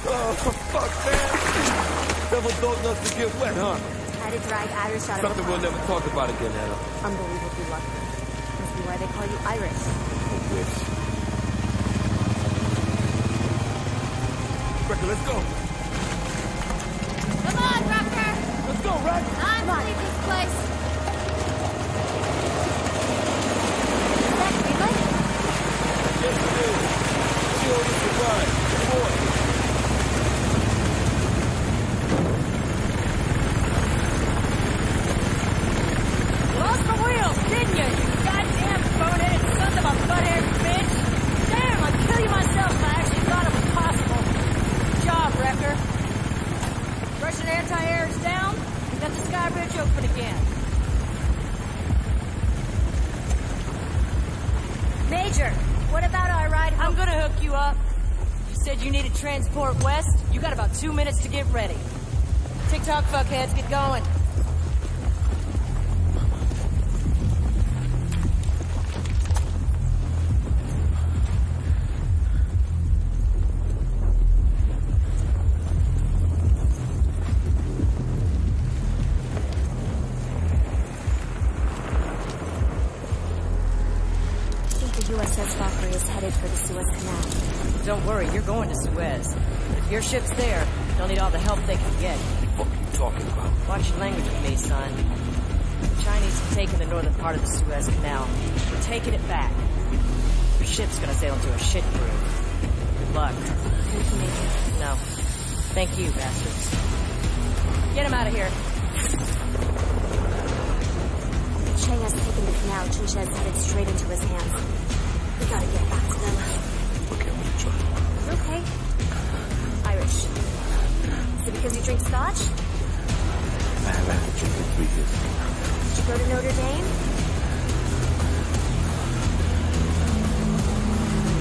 Oh, fuck, man! Never thought enough to get wet, huh? Had to drag Iris out of something we'll never talk about again, Anna. Unbelievably lucky. Must be why they call you Iris. I wish. Let's go. Come on, Rocker. Let's go, Rock. I'm gonna leave this place. Is that Greenland? Yes, it is. She already survived. Come on. Lost the wheel, didn't you? You goddamn bonehead son of a butthead bitch. Damn, I'd kill you myself if I actually thought it was possible. Wrecker. Russian anti-air is down. We got the sky bridge open again. Major, what about our ride home? I'm gonna hook you up. You said you needed transport west. You got about two minutes to get ready. TikTok fuckheads, get going. U S S Valkyrie is headed for the Suez Canal. Don't worry, you're going to Suez. If your ship's there, they'll need all the help they can get. What the fuck are you talking about? Watch your language with me, son. The Chinese have taken the northern part of the Suez Canal. We're taking it back. Your ship's gonna sail into a shit groove. Good luck. Thank you, Major. No. Thank you, bastards. Get him out of here. Chang has taken the canal. Jin Jie's headed straight into his hands. We gotta get back to them. Okay, I'm gonna try. It's okay. Irish. Is it because you drink scotch? I haven't had a drink in three years. Did you go to Notre Dame?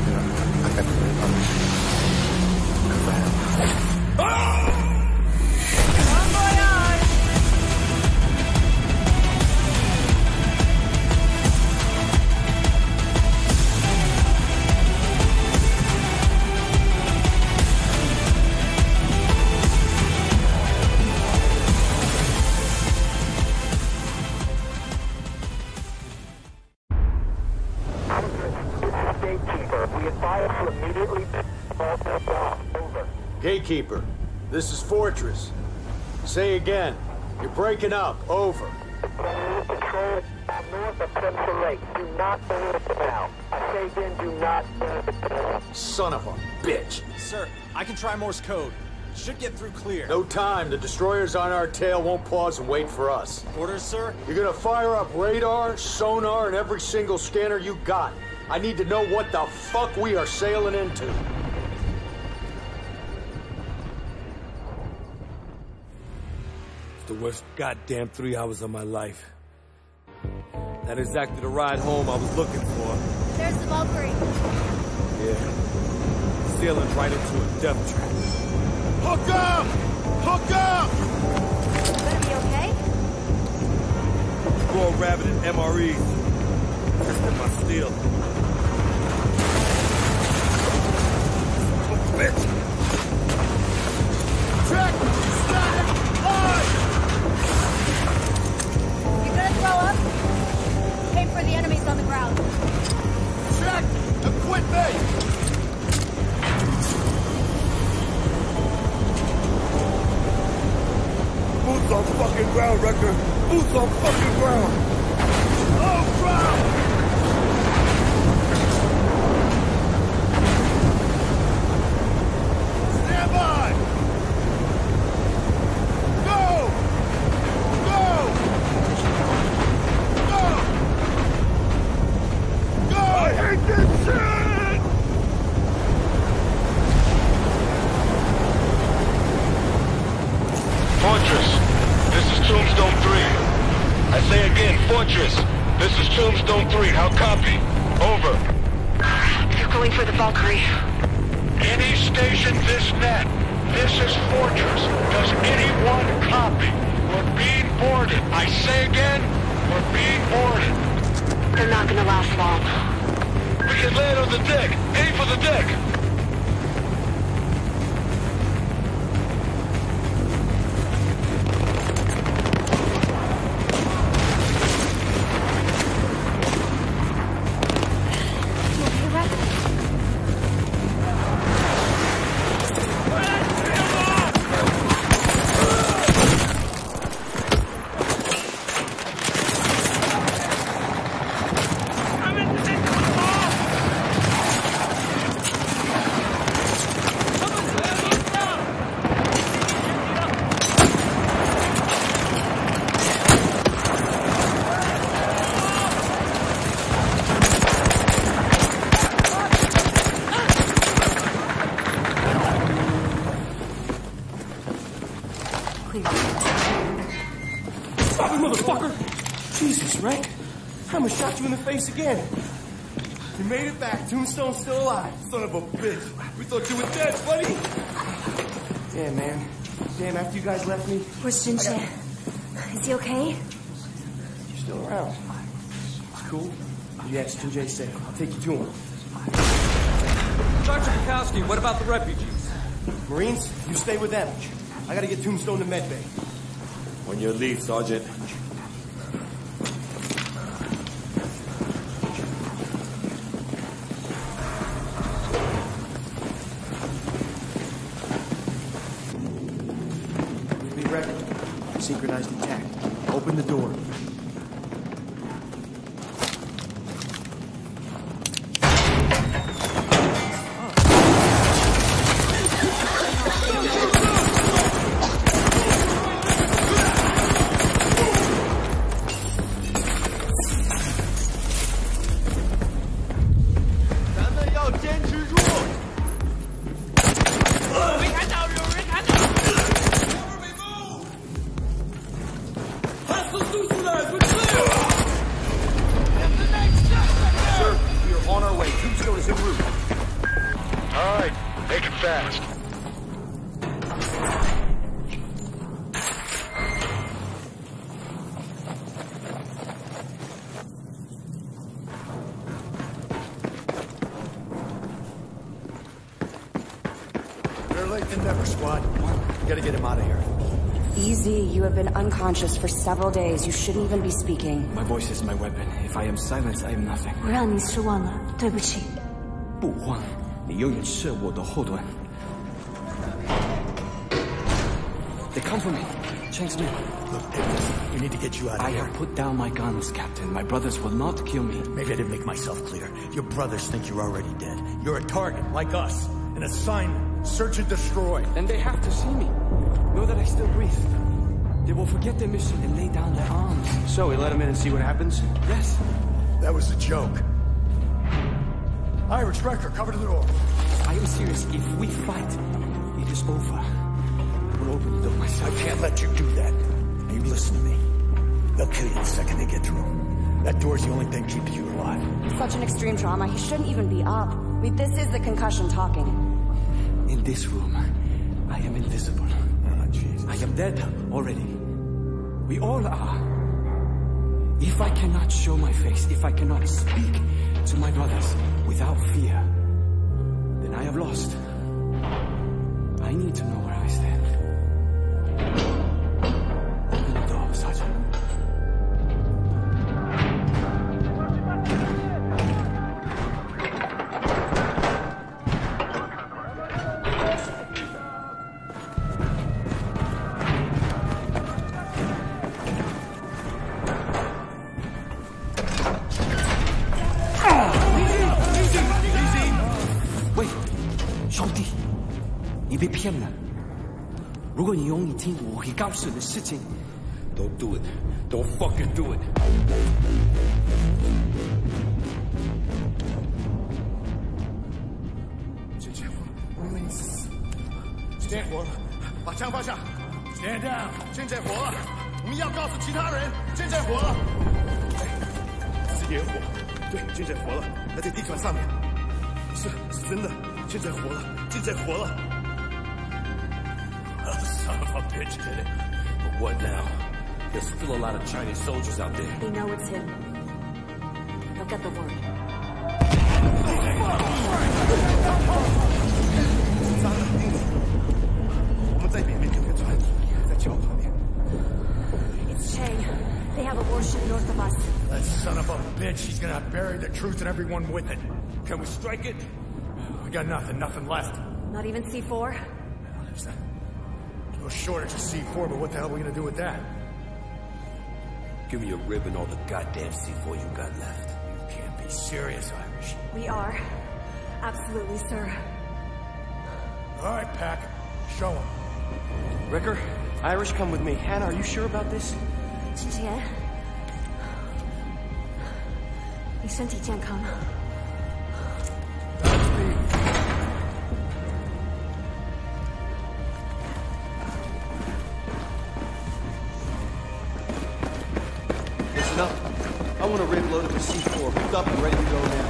Yeah, I got to learn about this. Because I haven't. Oh! Come on! Gatekeeper, this is Fortress. Say again, you're breaking up. Over. Control north of Central Lake. Do not move now. I say again, do not move. Son of a bitch. Sir, I can try Morse code. Should get through clear. No time. The destroyers on our tail won't pause and wait for us. Orders, sir? You're gonna fire up radar, sonar, and every single scanner you got. I need to know what the fuck we are sailing into. The worst goddamn three hours of my life. That is exactly the ride home I was looking for. There's the Valkyrie. Yeah. Sailing right into a death trap. Hook up! Hook up! You gonna be okay? Royal Rabbit and M R Es. Just in my steel. Oh, bitch! Track! Static! Line! Throw up. Aim for the enemies on the ground. Check equipment. Boots on fucking ground, Wrecker. Boots on fucking ground. Oh, ground. Stand by. Fortress, this is Tombstone three, how copy? Over. They're going for the Valkyrie. Any station this net, this is Fortress. Does anyone copy? We're being boarded. I say again, we're being boarded. They're not gonna last long. We can land on the deck. Aim for the deck. clear. Stop it, motherfucker! Jesus, Rick. I'ma shot you in the face again. You made it back. Tombstone's still alive. Son of a bitch. We thought you were dead, buddy. Damn, man. Damn, after you guys left me... Where's Jin Jie? Is he okay? You're still around. It's cool. Yeah, it's Jin Jie said. I'll take you to him. Doctor Bukowski, what about the refugees? Marines, you stay with them. I gotta get Tombstone to medbay. On your leave, Sergeant. Synchronized attack. Open the door. You have been unconscious for several days. You shouldn't even be speaking. My voice is my weapon. If I am silenced, I am nothing. 我让你失望了，对不起。不慌，你永远是我的后盾。They come for me. Chang's men. Look, David, we need to get you out of I here. I have put down my guns, Captain. My brothers will not kill me. Maybe I didn't make myself clear. Your brothers think you're already dead. You're a target, like us. An assignment. Search and destroy. Then they have to see me. Know that I still breathe. They will forget their mission and lay down their arms. So we let them in and see what happens? Yes. That was a joke. Irish Wrecker, cover to the door. I am serious. If we fight, it is over. I will open the door myself. I can't let you do that. Now you listen to me. They'll kill you the second they get through. That door's the only thing keeping you alive. Such an extreme trauma. He shouldn't even be up. I mean, this is the concussion talking. In this room, I am invisible. I am dead already. We all are. If I cannot show my face, if I cannot speak to my brothers without fear, then I have lost. I need to know where I stand. Open the door, Sergeant. Don't do it. Don't fucking do it. Stand down. Son of a bitch did it. But what now? There's still a lot of Chinese soldiers out there. We know it's him. They'll get the word. It's Chang. They have a warship north of us. That son of a bitch, she's gonna bury the truth and everyone with it. Can we strike it? We got nothing, nothing left. Not even C four? No, there's that. No shortage of C four, but what the hell are we gonna do with that? Give me a rib and all the goddamn C four you got left. You can't be serious, Irish. We are. Absolutely, sir. All right, Pack. Show him. Wrecker, Irish, come with me. Hannah, are you sure about this? Jin Jie. Your body is healthy. I want a rig loaded with C four, picked up and ready to go now.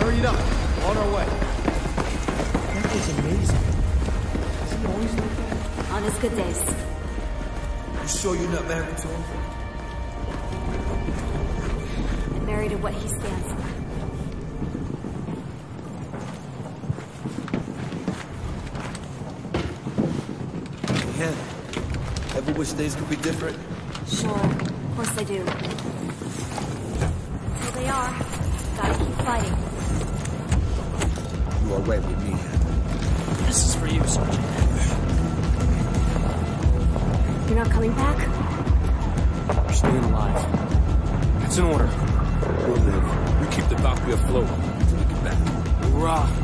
Hurry it up. On our way. That is amazing. Is he always like that? On his good days. You sure you're not married to him? I'm married to what he stands for. Ever wish days could be different? Sure, of course I do. Here they are. Gotta keep fighting. You are right with me. This is for you, Sergeant. You're not coming back? We're staying alive. That's an order. We'll live. We keep the Valkyrie afloat until we get back. Hurrah!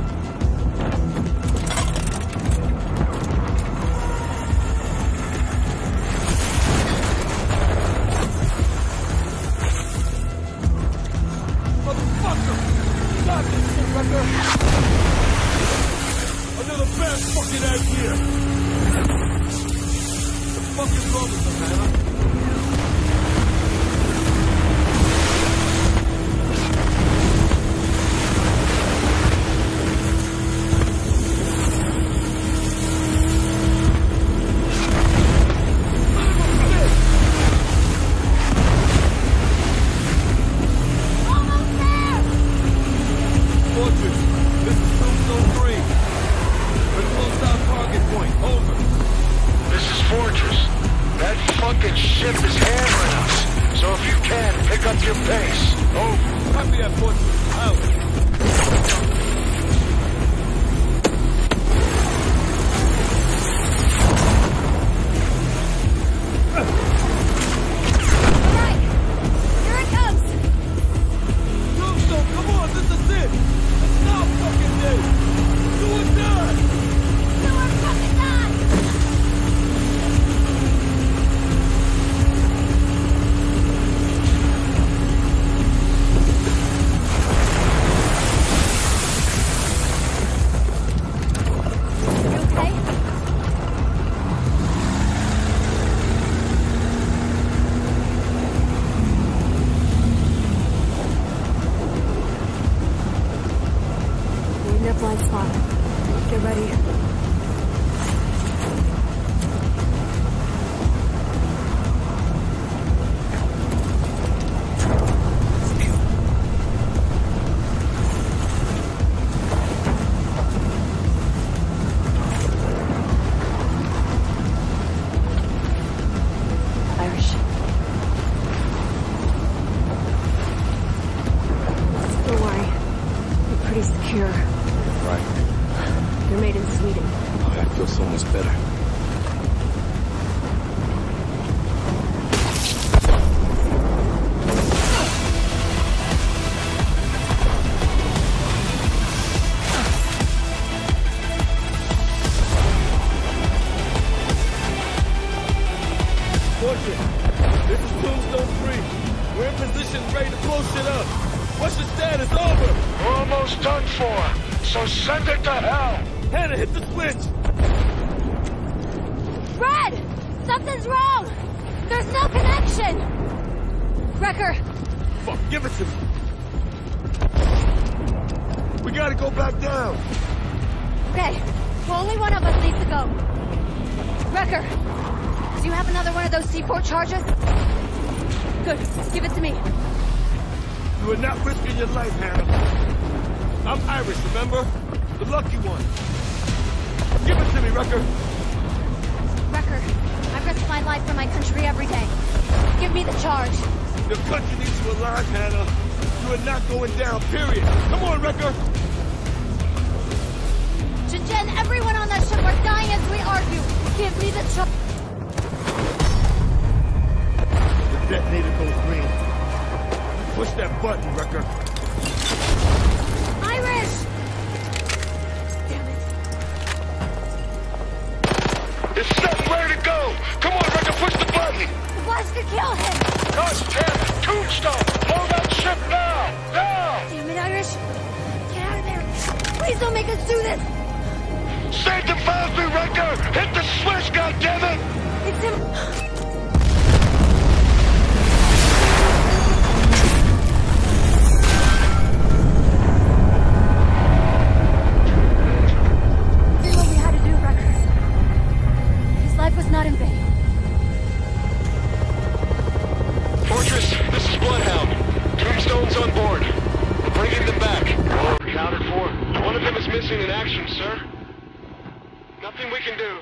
Nothing we can do.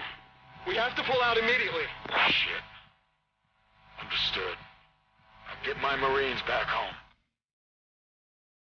We have to pull out immediately. Shit. Understood. I'll get my Marines back home.